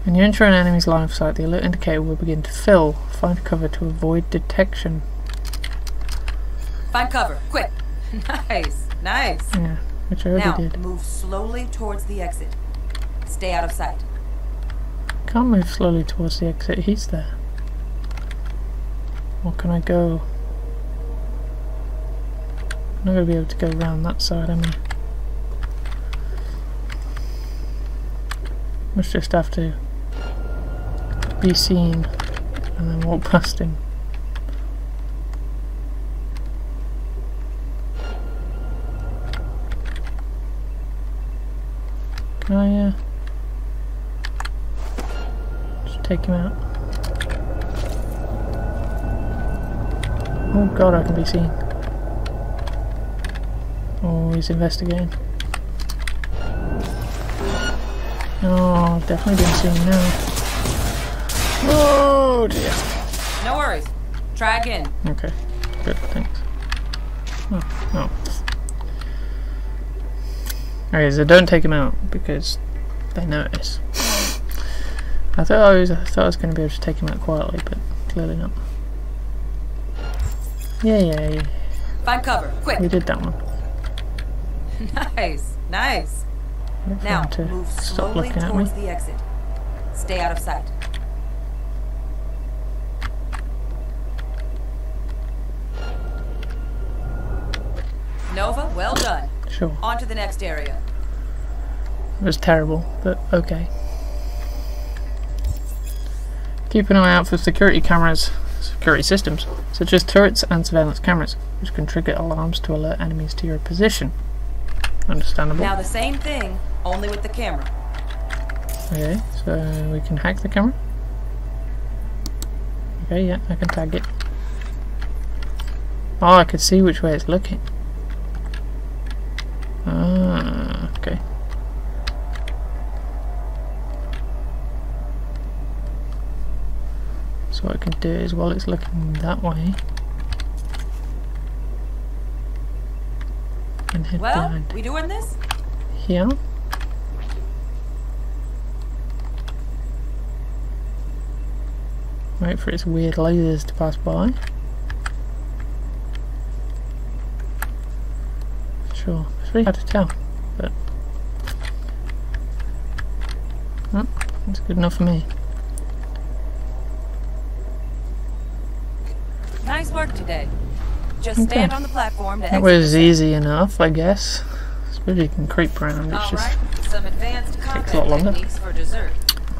When you enter an enemy's line of sight, the alert indicator will begin to fill. Find cover to avoid detection. Find cover, quick! Nice, nice! Yeah, which I already now, did. Now, move slowly towards the exit. Stay out of sight. Can't move slowly towards the exit, he's there. Or can I go? I'm not going to be able to go around that side, am I? Must just have to be seen and then walk past him. Can I, uh, just take him out? Oh god, I can be seen. Oh, he's investigating. Oh, I've definitely been seen now. Oh dear. No worries. Try again. Okay. Good. Thanks. No. No. Alright, so don't take him out because they notice. I thought I was I thought I was going to be able to take him out quietly, but clearly not. Yeah, yeah, yeah. Find cover, quick. We did that one. Nice, nice. Now to move slowly towards the exit. Stay out of sight. Nova, well done. Sure. On to the next area. It was terrible, but okay. Keep an eye out for security cameras, security systems, such as turrets and surveillance cameras, which can trigger alarms to alert enemies to your position. Understandable. Now the same thing, only with the camera. Okay, so we can hack the camera. Okay, yeah, I can tag it. Oh, I can see which way it's looking. Ah, okay. So what I can do is while it's looking that way and head well, down. We doing this? Here. Wait for its weird lasers to pass by. Sure. It's really hard to tell, but oh, that's good enough for me. Nice work today. Just okay. Stand on the platform. To that was easy enough, I guess. Especially you can creep around. It's just right. Some advanced takes a lot longer. For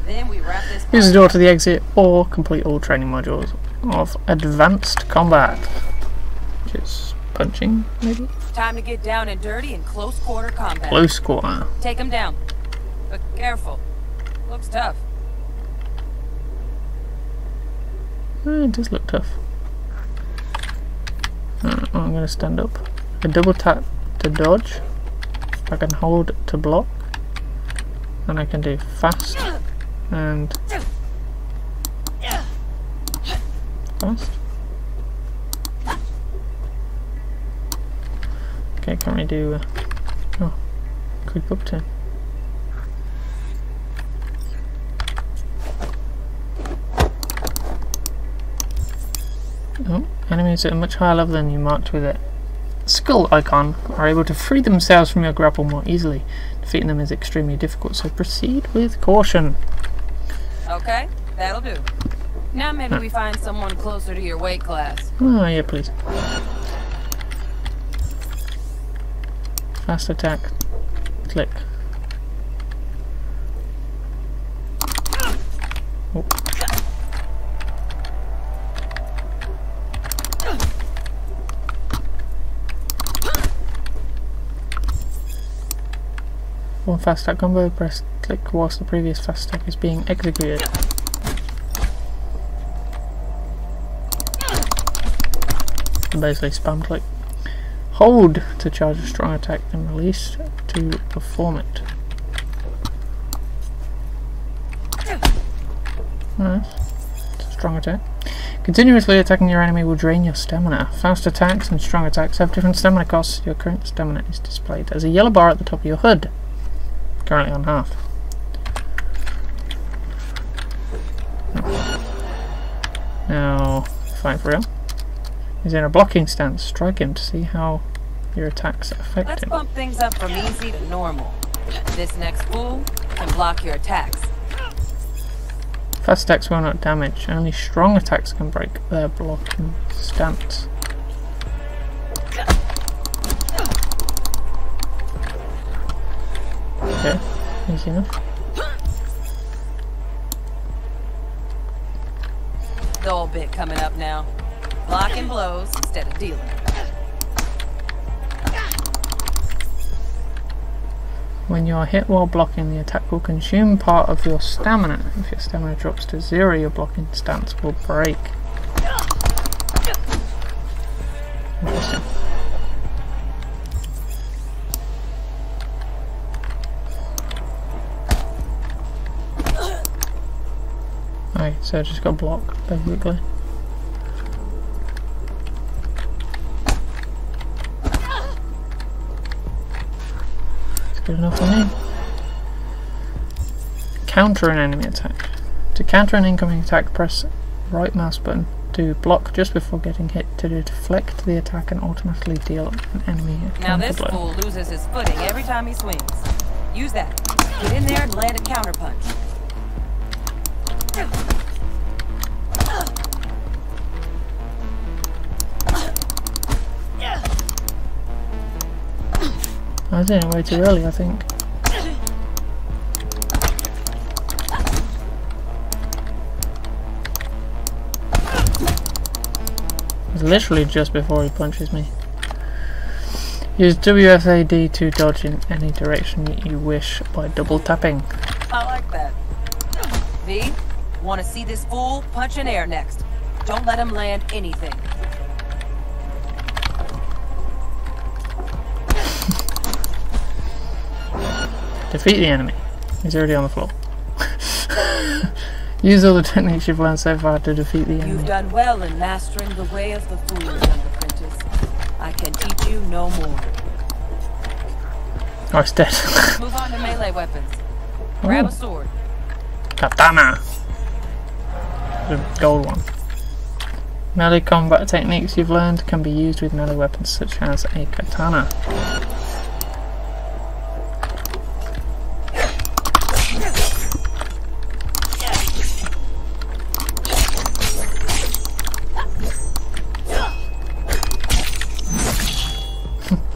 then we wrap this Use the door to the exit, or complete all training modules of advanced combat. Which is punching, maybe. Time to get down and dirty in close quarter combat. Close quarter. Take him down, but careful. Looks tough. Oh, it does look tough. Oh, I'm going to stand up. I can double tap to dodge. I can hold to block, and I can do fast and fast. Okay, can we do? Uh, oh, creep up to him. Oh, enemies at a much higher level than you marked with a skull icon are able to free themselves from your grapple more easily. Defeating them is extremely difficult, so proceed with caution. Okay, that'll do. Now maybe no. we find someone closer to your weight class. Oh yeah, please. Fast attack. Click. Oh. One fast attack combo, press click whilst the previous fast attack is being executed. Basically spam click. Hold to charge a strong attack, then release to perform it. Nice. It's a strong attack. Continuously attacking your enemy will drain your stamina. Fast attacks and strong attacks have different stamina costs. Your current stamina is displayed as a yellow bar at the top of your H U D. Currently on half. Oh. Now, fight for real. He's in a blocking stance. Strike him to see how your attacks affect Let's him. Let's bump things up from easy to normal. This next fool can block your attacks. Fast attacks will not damage. Only strong attacks can break their blocking stance. Okay, easy enough. Dull bit coming up now. Blocking blows instead of dealing. When you are hit while blocking, the attack will consume part of your stamina. If your stamina drops to zero, your blocking stance will break. Interesting. Right, so I just got blocked, basically. That's good enough for me. Counter an enemy attack. To counter an incoming attack, press right mouse button to block just before getting hit to deflect the attack and automatically deal an enemy a counter blow. Now this fool loses his footing every time he swings. Use that. Get in there and land a counterpunch. I was in way too early, I think. It's literally just before he punches me. Use W F A D to dodge in any direction you wish by double tapping. I like that. V? Want to see this fool? Punch in air next. Don't let him land anything. Defeat the enemy. He's already on the floor. Use all the techniques you've learned so far to defeat the enemy. You've done well in mastering the way of the fool, young apprentice. I can teach you no more. Oh, it's dead. Move on to melee weapons. Grab Ooh. a sword. Katana. The gold one. Melee combat techniques you've learned can be used with melee weapons such as a katana.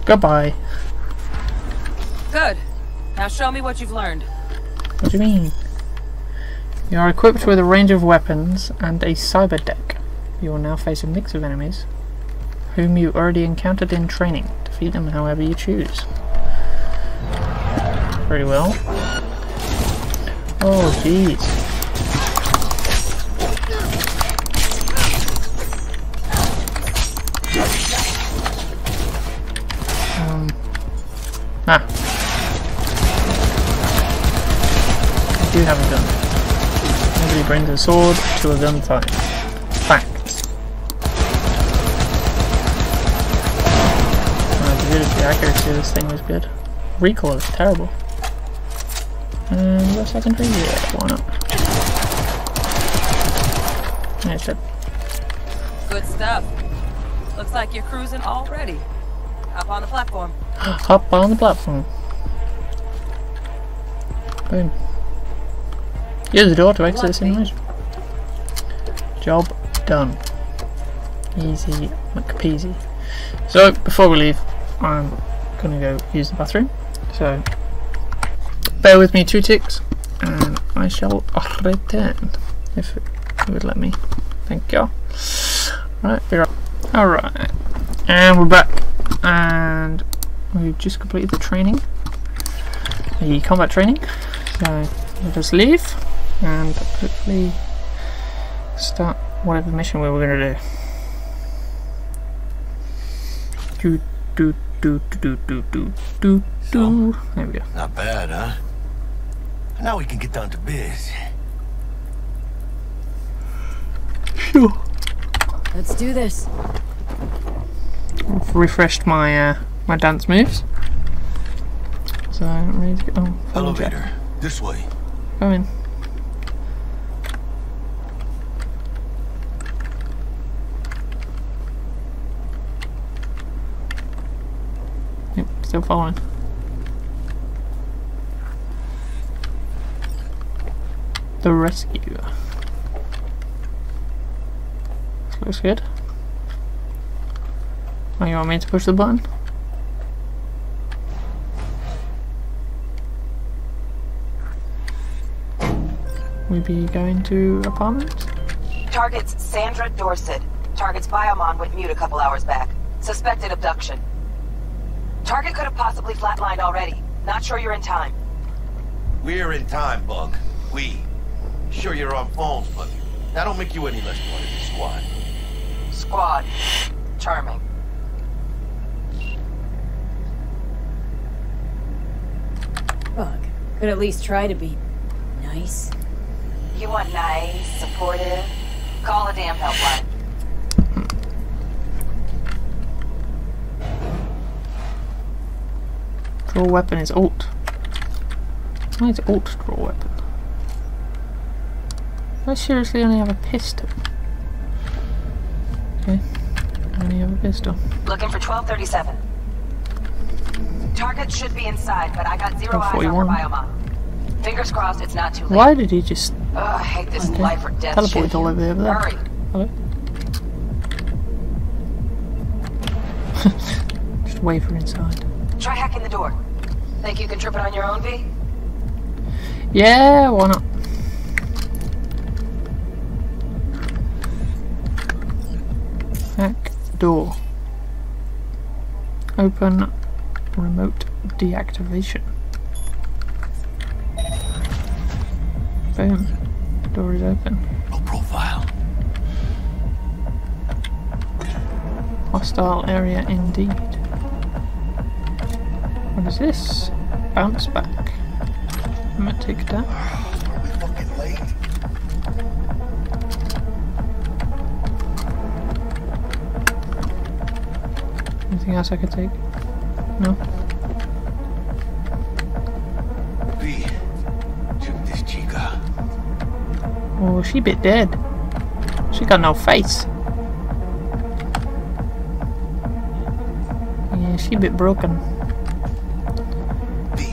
Goodbye. Good. Now show me what you've learned. What do you mean? You are equipped with a range of weapons and a cyber deck. You will now face a mix of enemies whom you already encountered in training. Defeat them however you choose. Very well. Oh jeez. Um. Ah. I do have a gun. Nobody brings a sword to a gunfight. Fact. Oh, the accuracy of this thing was good. Recoil is terrible. Um, is that secondary? Yeah, why not? Yeah, it's dead. Good stuff. Looks like you're cruising already. Hop on the platform. Hop on the platform. Boom. Use the door to exit this simulation. Job done. Easy McPeasy. So before we leave, I'm gonna go use the bathroom. So bear with me two ticks and I shall return if it would let me. Thank you. Right, be right. Alright. And we're back. And we've just completed the training. The combat training. So we'll just leave and hopefully start whatever mission we were gonna do. Do do do do do do do. There we go. Not bad, huh? Now we can get down to biz. Phew. Let's do this. I've refreshed my uh, my dance moves. So I'm ready to go. Oh, elevator. This way. Come in. Yep, still following. The rescue. This looks good. Oh, you want me to push the button? We be going to apartments? Targets Sandra Dorsett. Targets Biomon went mute a couple hours back. Suspected abduction. Target could have possibly flatlined already. Not sure you're in time. We're in time, Bug. We. Sure you're on phones, but that don't make you any less part of the squad. Squad. Charming. Bug. Could at least try to be nice. You are nice, supportive. Call a damn helpline. Draw weapon is alt. Why is alt draw weapon? I seriously only have a pistol. Okay, I only have a pistol. Looking for twelve thirty-seven. Target should be inside, but I got zero eyes on the bioma. Fingers crossed it's not too late. Why did he just... Oh, I hate this okay. life or death Teleported shit. all over there. Over there. Hurry. Hello. Just wait for inside. Try hacking the door. Think you can trip it on your own, V? Yeah, why not? Hack the door. Open remote deactivation. Boom. Door is open. No profile. Hostile area indeed. What is this? Bounce back. I'm gonna take that. Are we fucking late? Anything else I could take? No. Oh, she bit dead. She got no face. Yeah, she bit broken. V,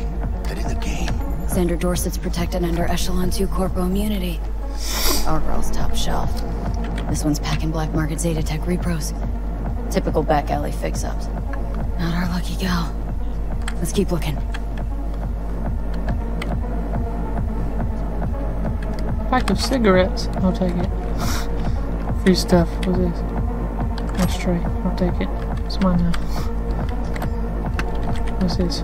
that in the game. Sandra Dorsett's protected under Echelon two Corpo immunity. Our girl's top shelf. This one's packing black market Zeta Tech repros. Typical back alley fix-ups. Not our lucky gal. Let's keep looking. Pack of cigarettes, I'll take it. Free stuff, what's this? Ashtray, I'll take it. It's mine now. What's this?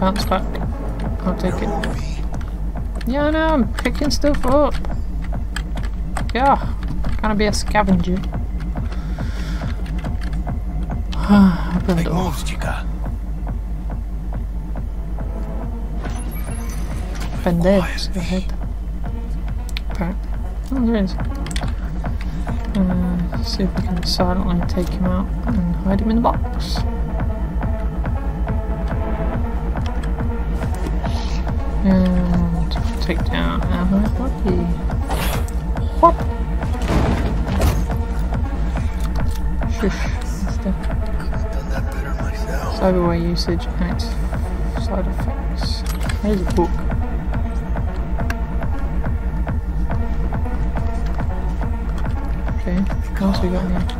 Bounce back, I'll take it. Yeah, I know, I'm picking stuff up. Yeah, gonna be a scavenger. Open the door. And there, so head. Alright. Oh, there is. Uh, see if we can silently take him out and hide him in the box. And take down our puppy. Whoop! Shush. Cyberware usage and its side effects. There's a book. What else we got here?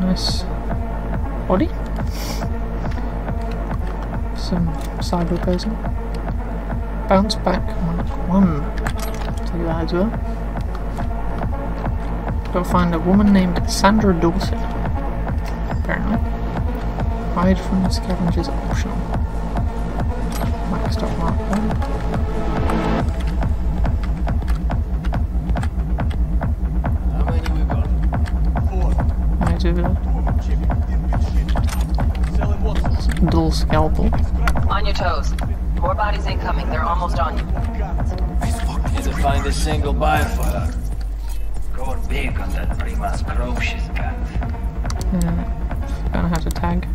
Nice body. Some cyber posing. Bounce back mark one. Take that as well. Gotta find a woman named Sandra Dorsett. Apparently. Hide from the scavengers optional. Stop mark one. How many we got? Four. Right over there. Dull scalpel. On your toes. More bodies incoming. They're almost on you. Need to find a single biofire. Going big on that Prima's crow she's got. Yeah. Gonna have to tag.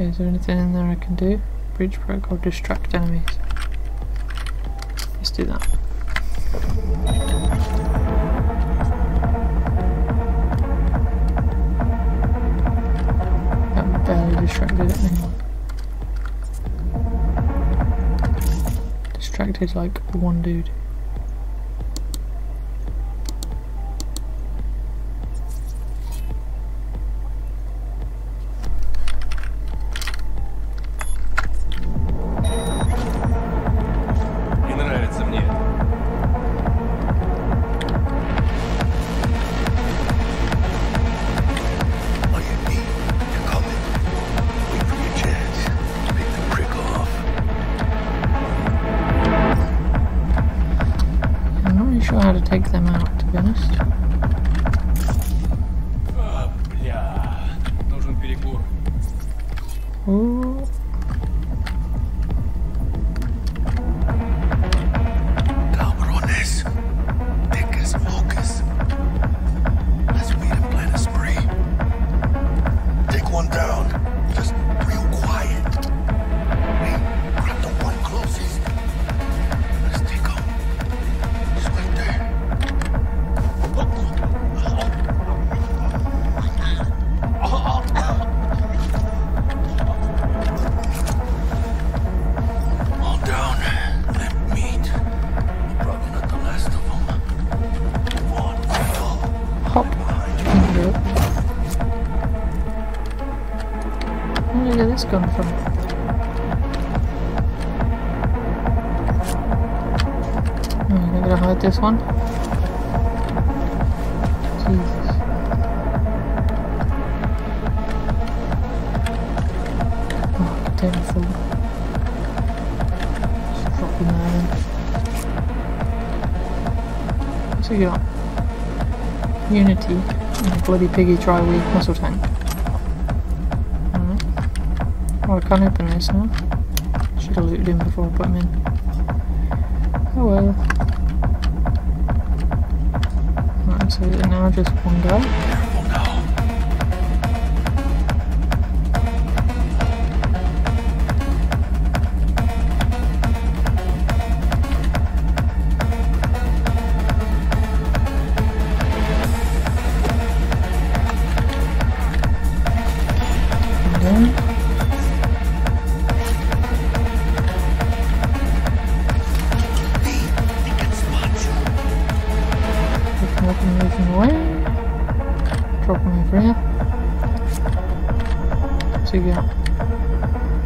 Is there anything in there I can do? Bridge break or distract enemies? Let's do that. That barely distracted it anyway. Distracted like one dude. to take them out, to be honest. Ooh. Come from I'm gonna hide this one. Jesus. Oh, terrible. Just drop him there. What's he got? Unity. Oh, bloody piggy dry weed muscle tank. Oh, I can't open this now. Should have looted him before I put him in. Oh well. Right, so now just one guy. One down.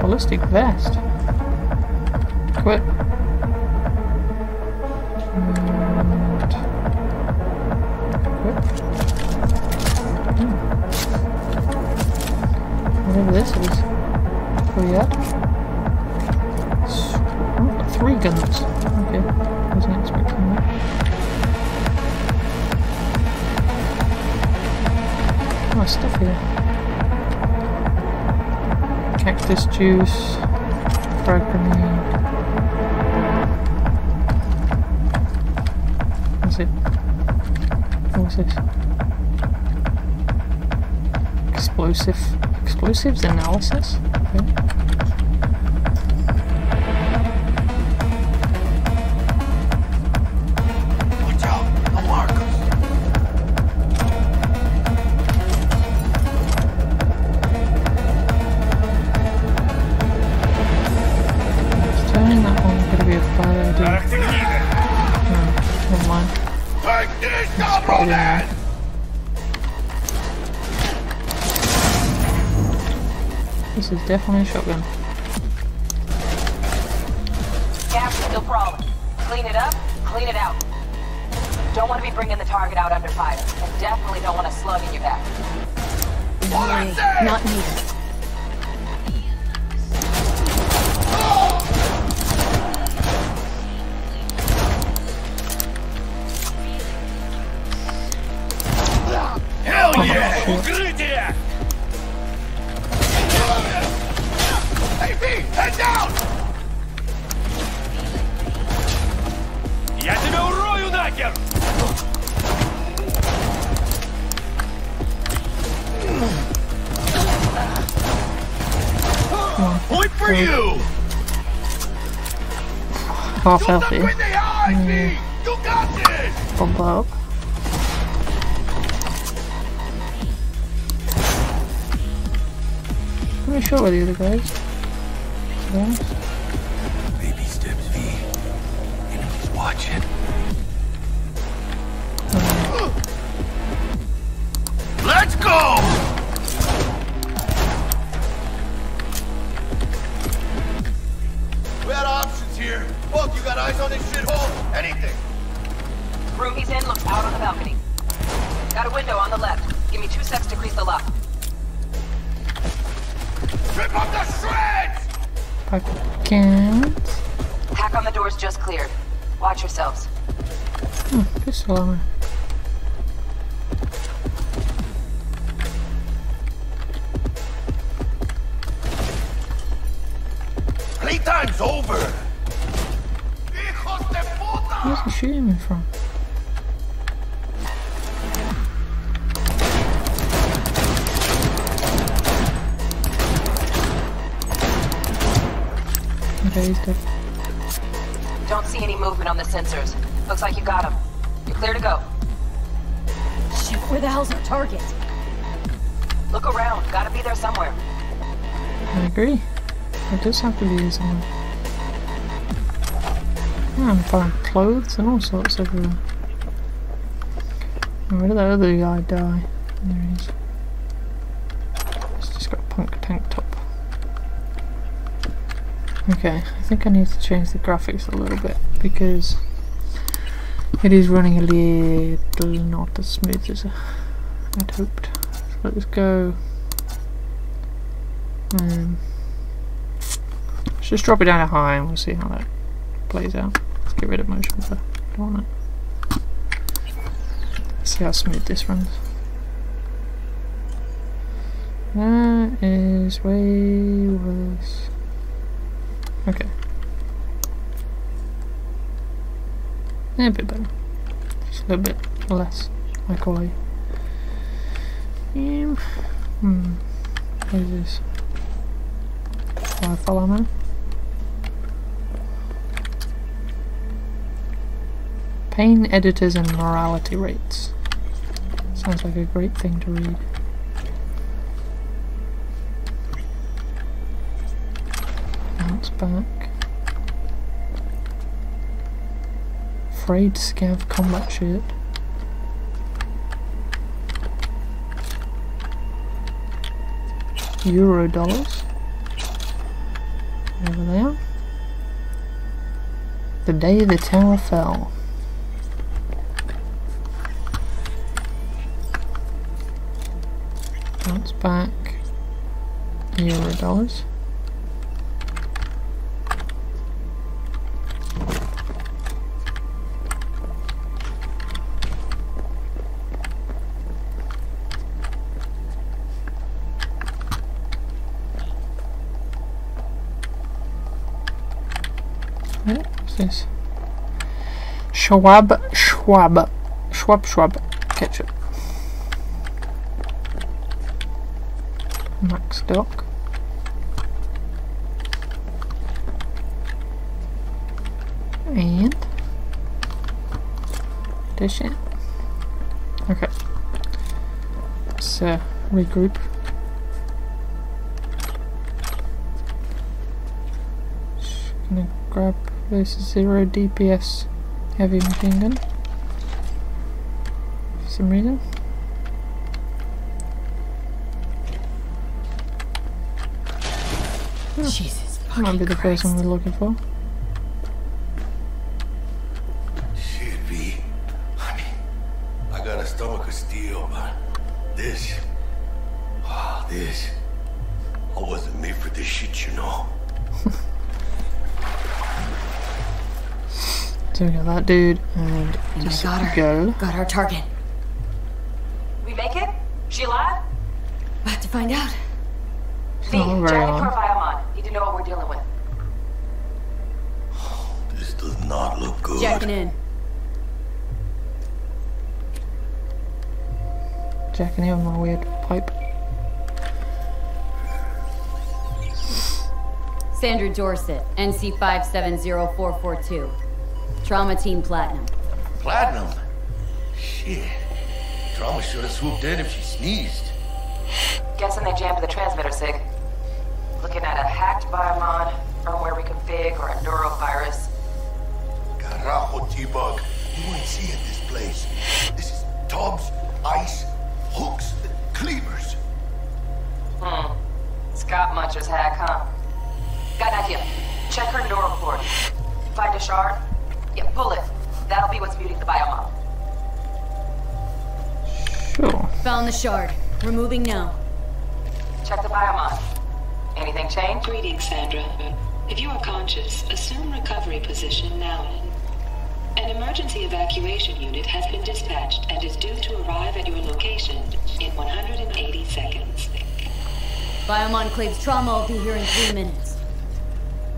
Ballistic vest. Quit. And quit. Hmm. Whatever this is. Oh yeah. Oh, got three guns. Okay. Wasn't expecting that. Nice stuff here. Cactus juice, frag grenade. That's it. What's this? Explosive. Explosives analysis? Okay. Watch out, no markers. No, never mind. It's probably not. This is definitely a shotgun. Gas is no problem. Clean it up, clean it out. Don't want to be bringing the target out under fire, and definitely don't want to slug in your back. Hey, not needed. Half healthy. Mm. Bump up. I'm not sure where the other guy is. Baby steps V. Enemies watching. Let's go! We had options here. Look, you got eyes on this shithole? Anything! Ruby's in, looks out on the balcony. Got a window on the left. Give me two seconds to crease the lock. Rip up the shreds! I can't. Hack on the doors just cleared. Watch yourselves. Hmm, pistol armor. Playtime's over. Where's he shooting me from? Okay, he's dead. Don't see any movement on the sensors. Looks like you got him. You're clear to go. Shoot, where the hell's our target? Look around. Gotta be there somewhere. I agree. It does have to be somewhere. Yeah, I'm buying clothes and all sorts of them. Where did that other guy die? There he is. He's just got a punk tank top. Okay, I think I need to change the graphics a little bit because it is running a little not as smooth as I'd hoped. So let's go. Um, let's just drop it down to high and we'll see how that plays out. Let's get rid of motion blur. Don't want it. Let's see how smooth this runs. That is way worse. Okay. Yeah, a bit better. Just a little bit less, I call it. Um, hmm. What is this? Can I follow now? Pain editors and morality rates. Sounds like a great thing to read. Bounce back. Frayed scav combat shirt. Euro dollars. Over there. The day the tower fell. Bounce back. Euro dollars. This Schwab Schwab Schwab Schwab ketchup max doc and dish it. Okay, let's uh, regroup. Just gonna grab. This is zero D P S heavy machine gun for some reason. Oh. Jesus, might be the Christ. First one we're looking for. Should be. I mean, I got a stomach of steel, but this, oh, this, I wasn't made for this shit, you know. So we got that dude and just got her. Girl. Got our target. We make it? She alive? We'll have to find out. See, oh, giant profile on. Need to know what we're dealing with. Oh, this does not look good. Jacking in. Jacking in with my weird pipe. Sandra Dorsett, N C five seven zero four four two. Trauma Team Platinum. Platinum? Shit. Trauma should have swooped in if she sneezed. Guessing they jammed the transmitter sig. Looking at a hacked biomon, firmware reconfig, or a neurovirus. Carajo, T-bug. You ain't seeing this place. This is tubs, ice, hooks, and cleavers. Hmm. Scott Muncher's hack, huh? Got an idea. Check her neural cord. Find a shard. Yeah, pull it. That'll be what's muting the biomon. Sure. Found the shard. We're moving now. Check the biomon. Anything change? Greetings, Sandra. If you are conscious, assume recovery position now. An emergency evacuation unit has been dispatched and is due to arrive at your location in one hundred eighty seconds. Biomonclave's trauma will be here in three minutes.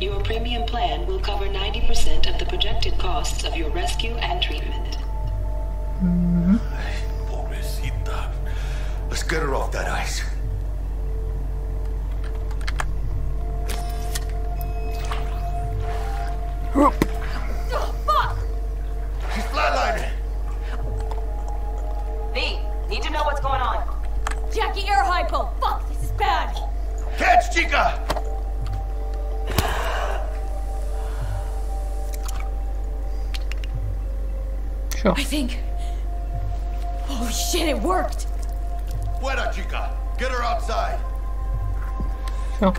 Your premium plan will cover ninety percent of the projected costs of your rescue and treatment. Mm-hmm. Ay, pobrecita. Let's get her off that ice. Oh, fuck! She's flatlining! V, need to know what's going on. Jackie, air hypo! Fuck, this is bad! Catch, chica! Sure. I think... Holy shit, it worked! Fuera, chica! Get her outside! Sure.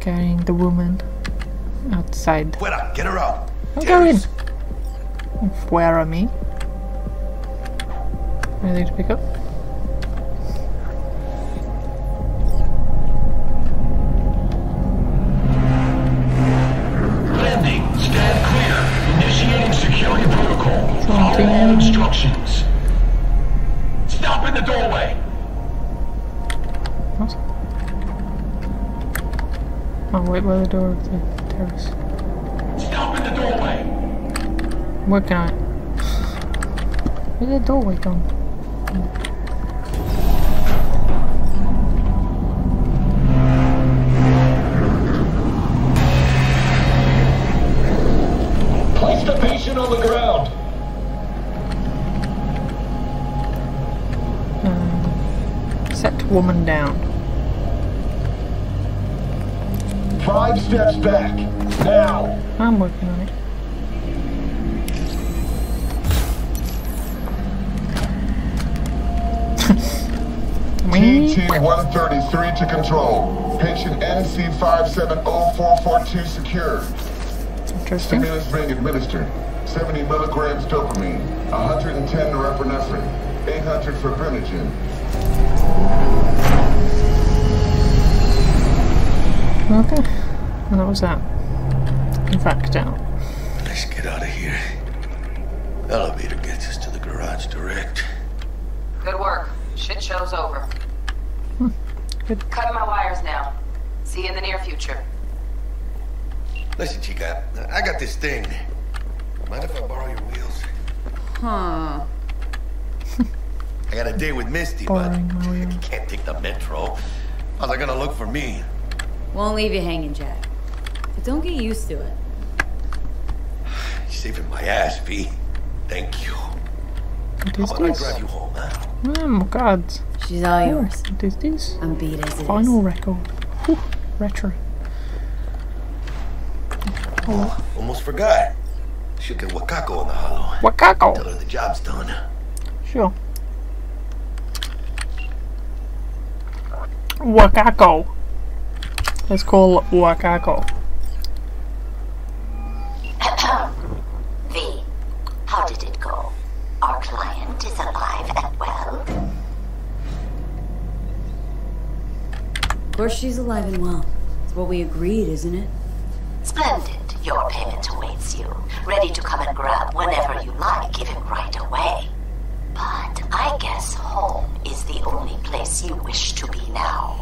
Carrying the woman. Outside. Fuera, get her out. I'm going. Fuera me. Anything to pick up? Landing. Stand clear. Initiating security protocol. Follow all instructions. Stop in the doorway. What? Oh, wait by the door. There. Stop in the doorway. Where can I? Where's the doorway going? Place the patient on the ground. Um, set woman down. Five steps back. Now. I'm working on it. T T one thirty-three to control. Patient N C five seven zero four four two secure. Interesting. Stimulus being administered. seventy milligrams dopamine. one hundred ten norepinephrine. eight hundred fibrinogen. Okay. And that was that. Back down. Let's get out of here. Elevator gets us to the garage direct. Good work. Shit show's over. Hmm. Good. Cutting my wires now. See you in the near future. Listen, chica, I got this thing. Mind if I borrow your wheels? Huh. I got a date with Misty, but I can't take the metro. How's it gonna look for me? Won't leave you hanging, Jack. But don't get used to it. You're saving my ass, V. Thank you. What is How about this? I drive you home now? Oh, God. She's all oh, yours. What is this? I'm beat as it Final is. record. Whew. Retro. Oh. oh, almost forgot. Should get Wakako on the hollow. Wakako! Tell her the job's done. Sure. Wakako. Let's call Wakako. V, how did it go? Our client is alive and well. Of course she's alive and well. It's what we agreed, isn't it? Splendid. Your payment awaits you. Ready to come and grab whenever you like, even right away. But I guess home is the only place you wish to be now.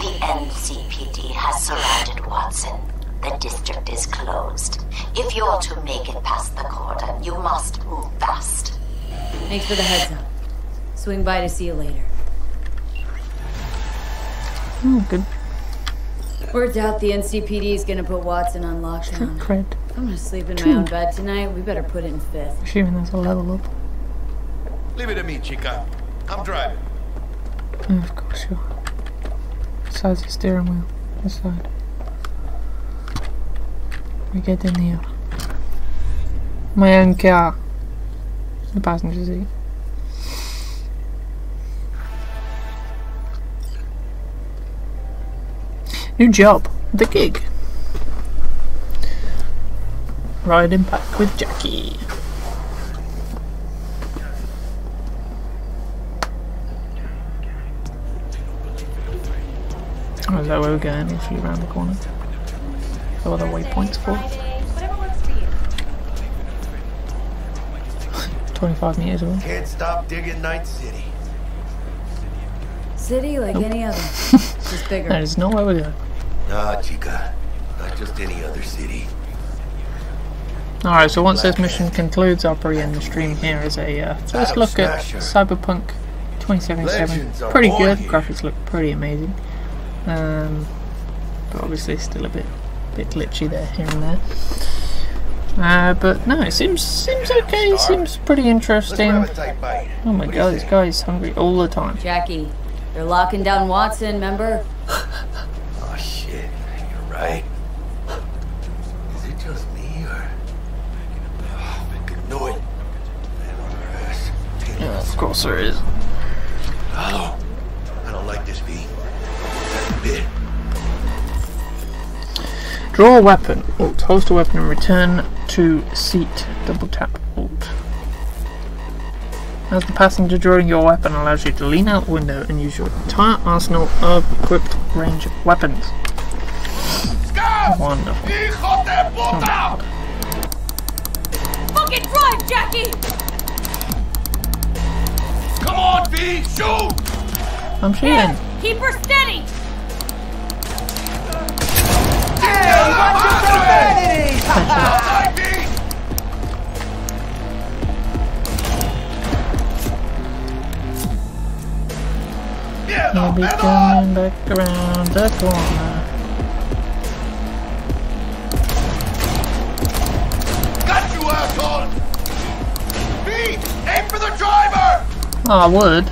The N C P D has surrounded Watson. The district is closed. If you're to make it past the cordon, you must move fast. Thanks for the heads up. Swing by to see you later. Oh, good. Word's out the N C P D is gonna put Watson on lockdown. Cred. I'm gonna sleep in Two. my own bed tonight. We better put it in fifth. Assuming there's a level up. Leave it to me, chica. I'm driving. Oh, of course you are. Besides the steering wheel, this side. We get in here. My own car. The passenger seat. New job. The gig. Riding back with Jackie. Oh, is that where we're going? It's around the corner. What are the waypoints for? twenty-five meters away. Can't stop digging Night City. City like nope. any other, just bigger. That is not where we're going. Nah, chica, not just any other city. Alright, so once this mission concludes, I'll probably end the stream here as a uh, first look at Cyberpunk twenty seventy-seven. Pretty good, graphics look pretty amazing. Um, but obviously still a bit, bit glitchy there, here and there. Uh, but no, it seems seems okay. Seems pretty interesting. Oh my god, this guy is hungry all the time. Jackie, they're locking down Watson, remember? Oh shit, you're right. Is it just me or? Oh, I could know it. Yeah, of course there is. Oh, I don't like this beat. That's a bit. Draw a weapon, alt, holster weapon and return to seat, double tap, alt. As the passenger drawing your weapon allows you to lean out the window and use your entire arsenal of equipped range of weapons. Wonderful. Fucking drive, Jackie! Come on, V, shoot! I'm shooting. Yeah, keep her steady! He'll be coming back around the corner. Got you, asshole! Me, aim for the driver! Oh, I would.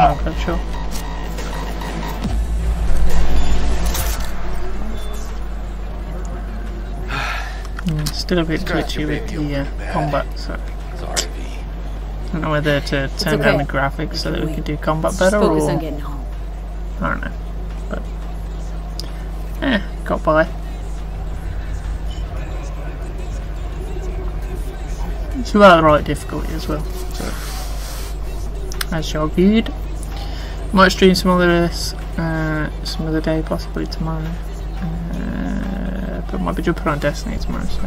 Oh, okay, sure. Mm, still a bit glitchy with the uh, combat, so I don't know whether to turn okay. down the graphics so that we can do combat better, or I don't know. But eh, got by. It's about the right difficulty as well. So as you're viewed. Might stream some other this, uh, some other day, possibly tomorrow. Uh, but might be jumping on Destiny tomorrow, so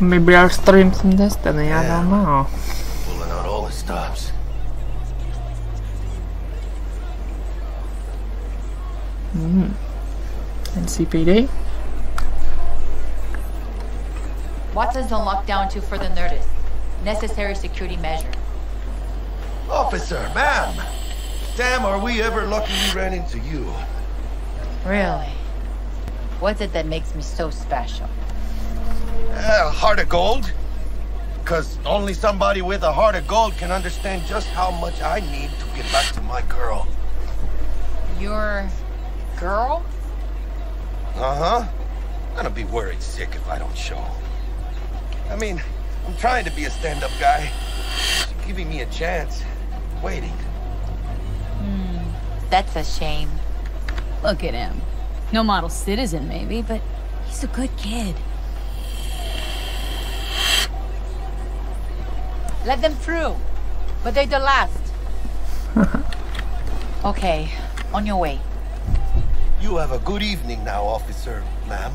maybe I'll stream some Destiny. Yeah. I don't know. Pulling out all the stops. Mm. N C P D. Watson's on lockdown to further notice. Necessary security measure. Officer, ma'am! Damn, are we ever lucky we ran into you. Really? What's it that makes me so special? Uh, heart of gold. Because only somebody with a heart of gold can understand just how much I need to get back to my girl. Your girl? Uh-huh. I'm gonna be worried sick if I don't show. I mean, I'm trying to be a stand-up guy. She's giving me a chance. Waiting. Mm, that's a shame. Look at him. No model citizen, maybe, but he's a good kid. Let them through, but they're the last. Okay, on your way. You have a good evening now, officer, ma'am.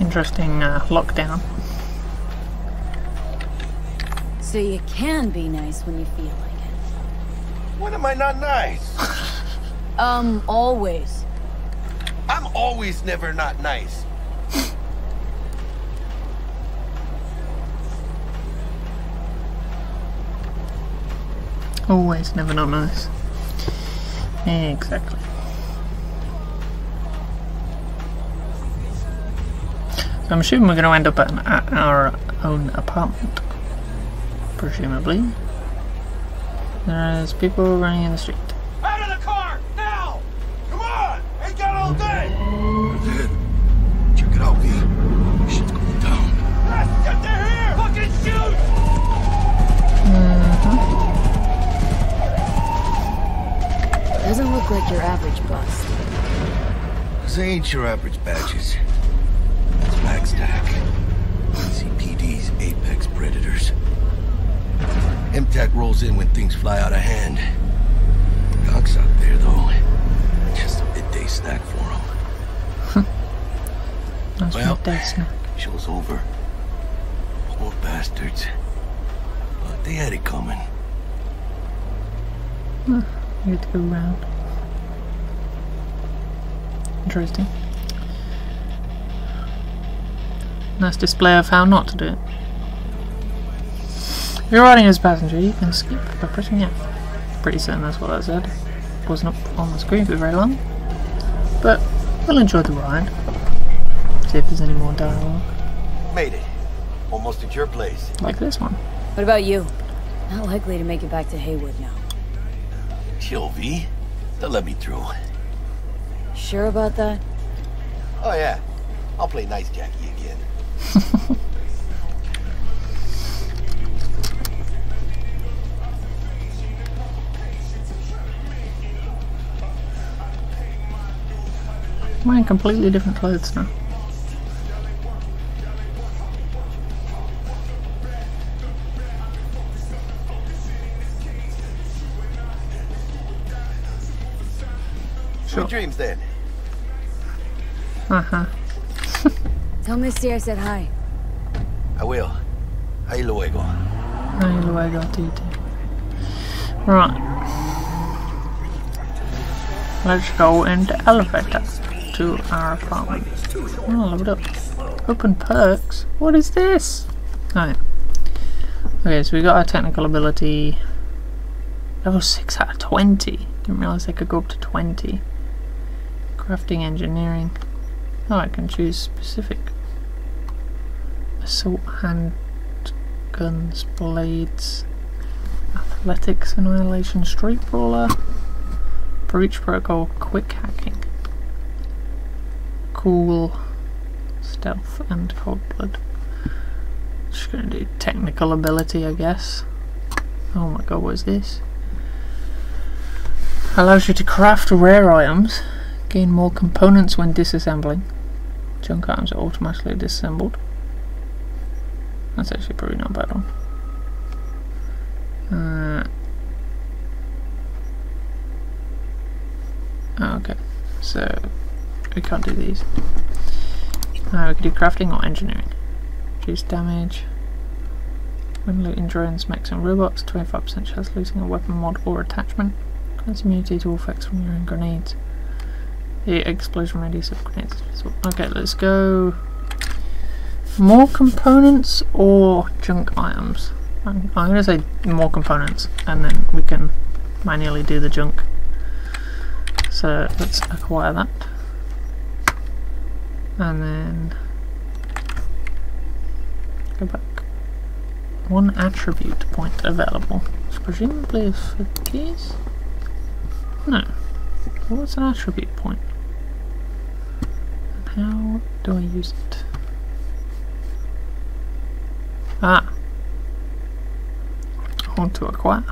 Interesting uh, lockdown. So you can be nice when you feel like it. When am I not nice? um, always. I'm always never not nice. Always never not nice. Exactly. So I'm assuming we're going to end up at, an, at our own apartment, presumably. There's people running in the street. Out of the car, now! Come on! Ain't got all day! Check it out, V. Shit's going down. Let's get to here! Fucking shoot! Mm-hmm. Doesn't look like your average bus. They ain't your average badges. Black Stack. C P D's apex predators. M TAC rolls in when things fly out of hand. Doc's out there, though. Just a midday snack for him. That's well, midday snack. Show's over. Poor bastards. But they had it coming. Hmm. You have to go round. Interesting. Nice display of how not to do it. If you're riding as a passenger, you can skip by pressing F. Pretty certain that's what I said. It wasn't up on the screen for very long. But we'll enjoy the ride. See if there's any more dialogue. Made it. Almost at your place. Like this one. What about you? Not likely to make it back to Haywood now. Chill, V. They'll let me through. Sure about that? Oh yeah. I'll play nice Jackie again. I'm wearing completely different clothes now. Sure. Sweet dreams then. Uh-huh. Tell Misty I said hi. I will. Ahí luego. Ahí luego, Titi. Right. Let's go in the elevator to our apartment. Oh, load up. Open perks? What is this? Alright. Okay, so we got our technical ability. Level six out of twenty. Didn't realise they could go up to twenty. Crafting engineering. Oh, I can choose specific. Assault hand guns, blades, athletics, annihilation, street brawler, breach protocol, quick hacking, cool, stealth, and cold blood. Just gonna do technical ability, I guess. Oh my god, what is this? Allows you to craft rare items, gain more components when disassembling. Junk items are automatically disassembled. That's actually probably not a bad one. Uh, oh, okay, so we can't do these. Uh, we can do crafting or engineering. Reduce damage. When looting drones, mechs and robots, twenty-five percent chance looting a weapon mod or attachment. Grants immunity to all effects from your own grenades. The explosion radius of grenades. Okay, let's go. More components or junk items? I'm, I'm going to say more components, and then we can manually do the junk. So let's acquire that. And then go back. One attribute point available. Presumably for these? No. What's an attribute point? How do I use it? Ah! I want to acquire.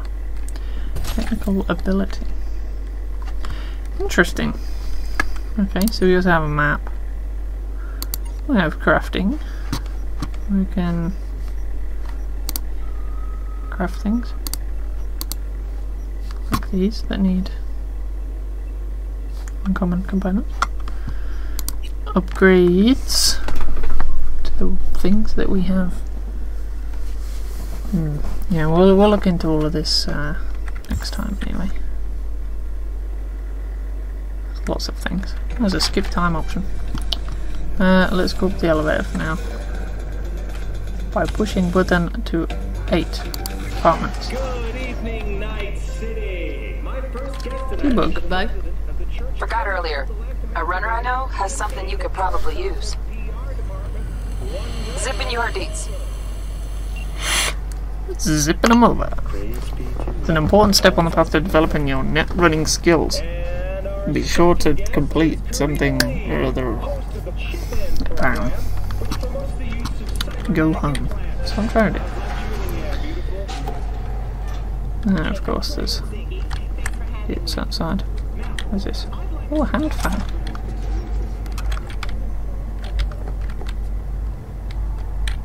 Technical ability. Interesting. Okay, so we also have a map. We have crafting. We can craft things. Like these that need uncommon components. Upgrades to the things that we have. Hmm. Yeah, we'll, we'll look into all of this uh, next time anyway. Lots of things. There's a skip time option. Uh, let's go up the elevator for now. By pushing button to eight apartments. Good evening, Night City. My first guest T-bug. T-bug. Forgot earlier. A runner I know has something you could probably use. Zipping your deets. Zipping them over. It's an important step on the path to developing your net running skills. Be sure to complete something or other. Apparently. Go home. So I'm trying to do. And then of course there's it's outside. What is this? Oh, a hand fan.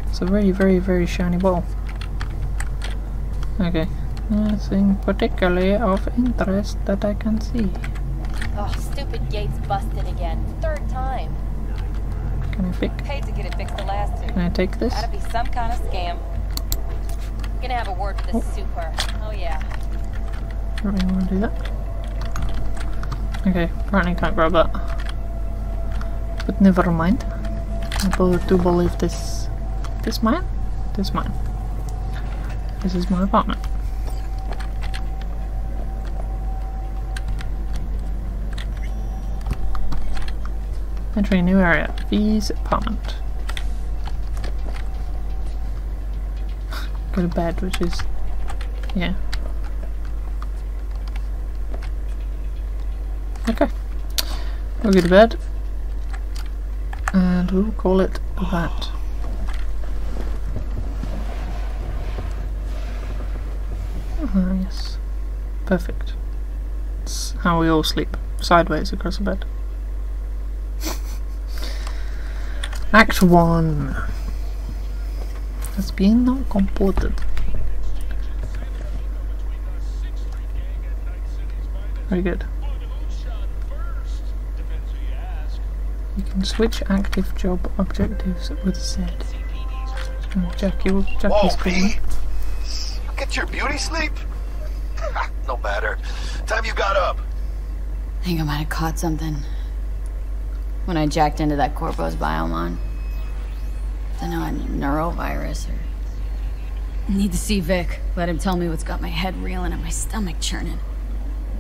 It's a very, very, very shiny ball. Okay, nothing particularly of interest that I can see. Oh, stupid gate's busted again. Third time. Can I pick? Paid to get it fixed the last two. Can I take this? That'd be some kind of scam. Gonna have a word with this oh. super. Oh yeah. Don't really want to do that. Okay, apparently can't grab that. But never mind. I do believe this. This mine? This mine. This is my apartment. Entering a new area. V's apartment. Go to bed, which is... yeah. Okay. We'll go to bed. And we'll call it that. Ah, yes. Perfect. That's how we all sleep. Sideways across the bed. Act one has been now completed. Very good. You can switch active job objectives with Z. Oh, Jackie, Jackie's Whoa, you get your beauty sleep? No matter. Time you got up. I think I might have caught something. When I jacked into that Corpo's biomon. I know I had a neurovirus or... I need to see Vic. Let him tell me what's got my head reeling and my stomach churning.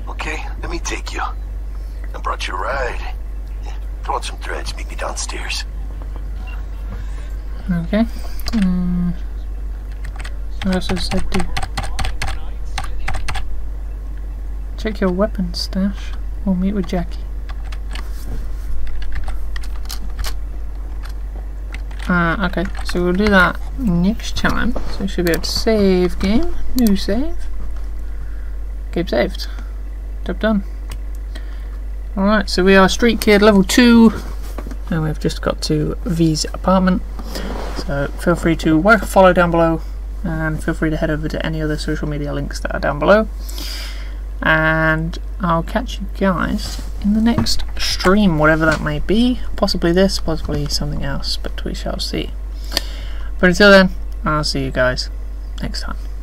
Okay, let me take you. I brought you a ride. Yeah, throw on some threads, meet me downstairs. Okay. Um, what else does that do? Check your weapons stash. We'll meet with Jackie. Uh, okay, so we'll do that next time. So we should be able to save game, new save, game saved, job done. Alright, so we are Street Kid level two, and we've just got to V's apartment. So feel free to work, follow down below, and feel free to head over to any other social media links that are down below. And I'll catch you guys in the next stream, whatever that may be. Possibly this, possibly something else, but we shall see. But until then, I'll see you guys next time.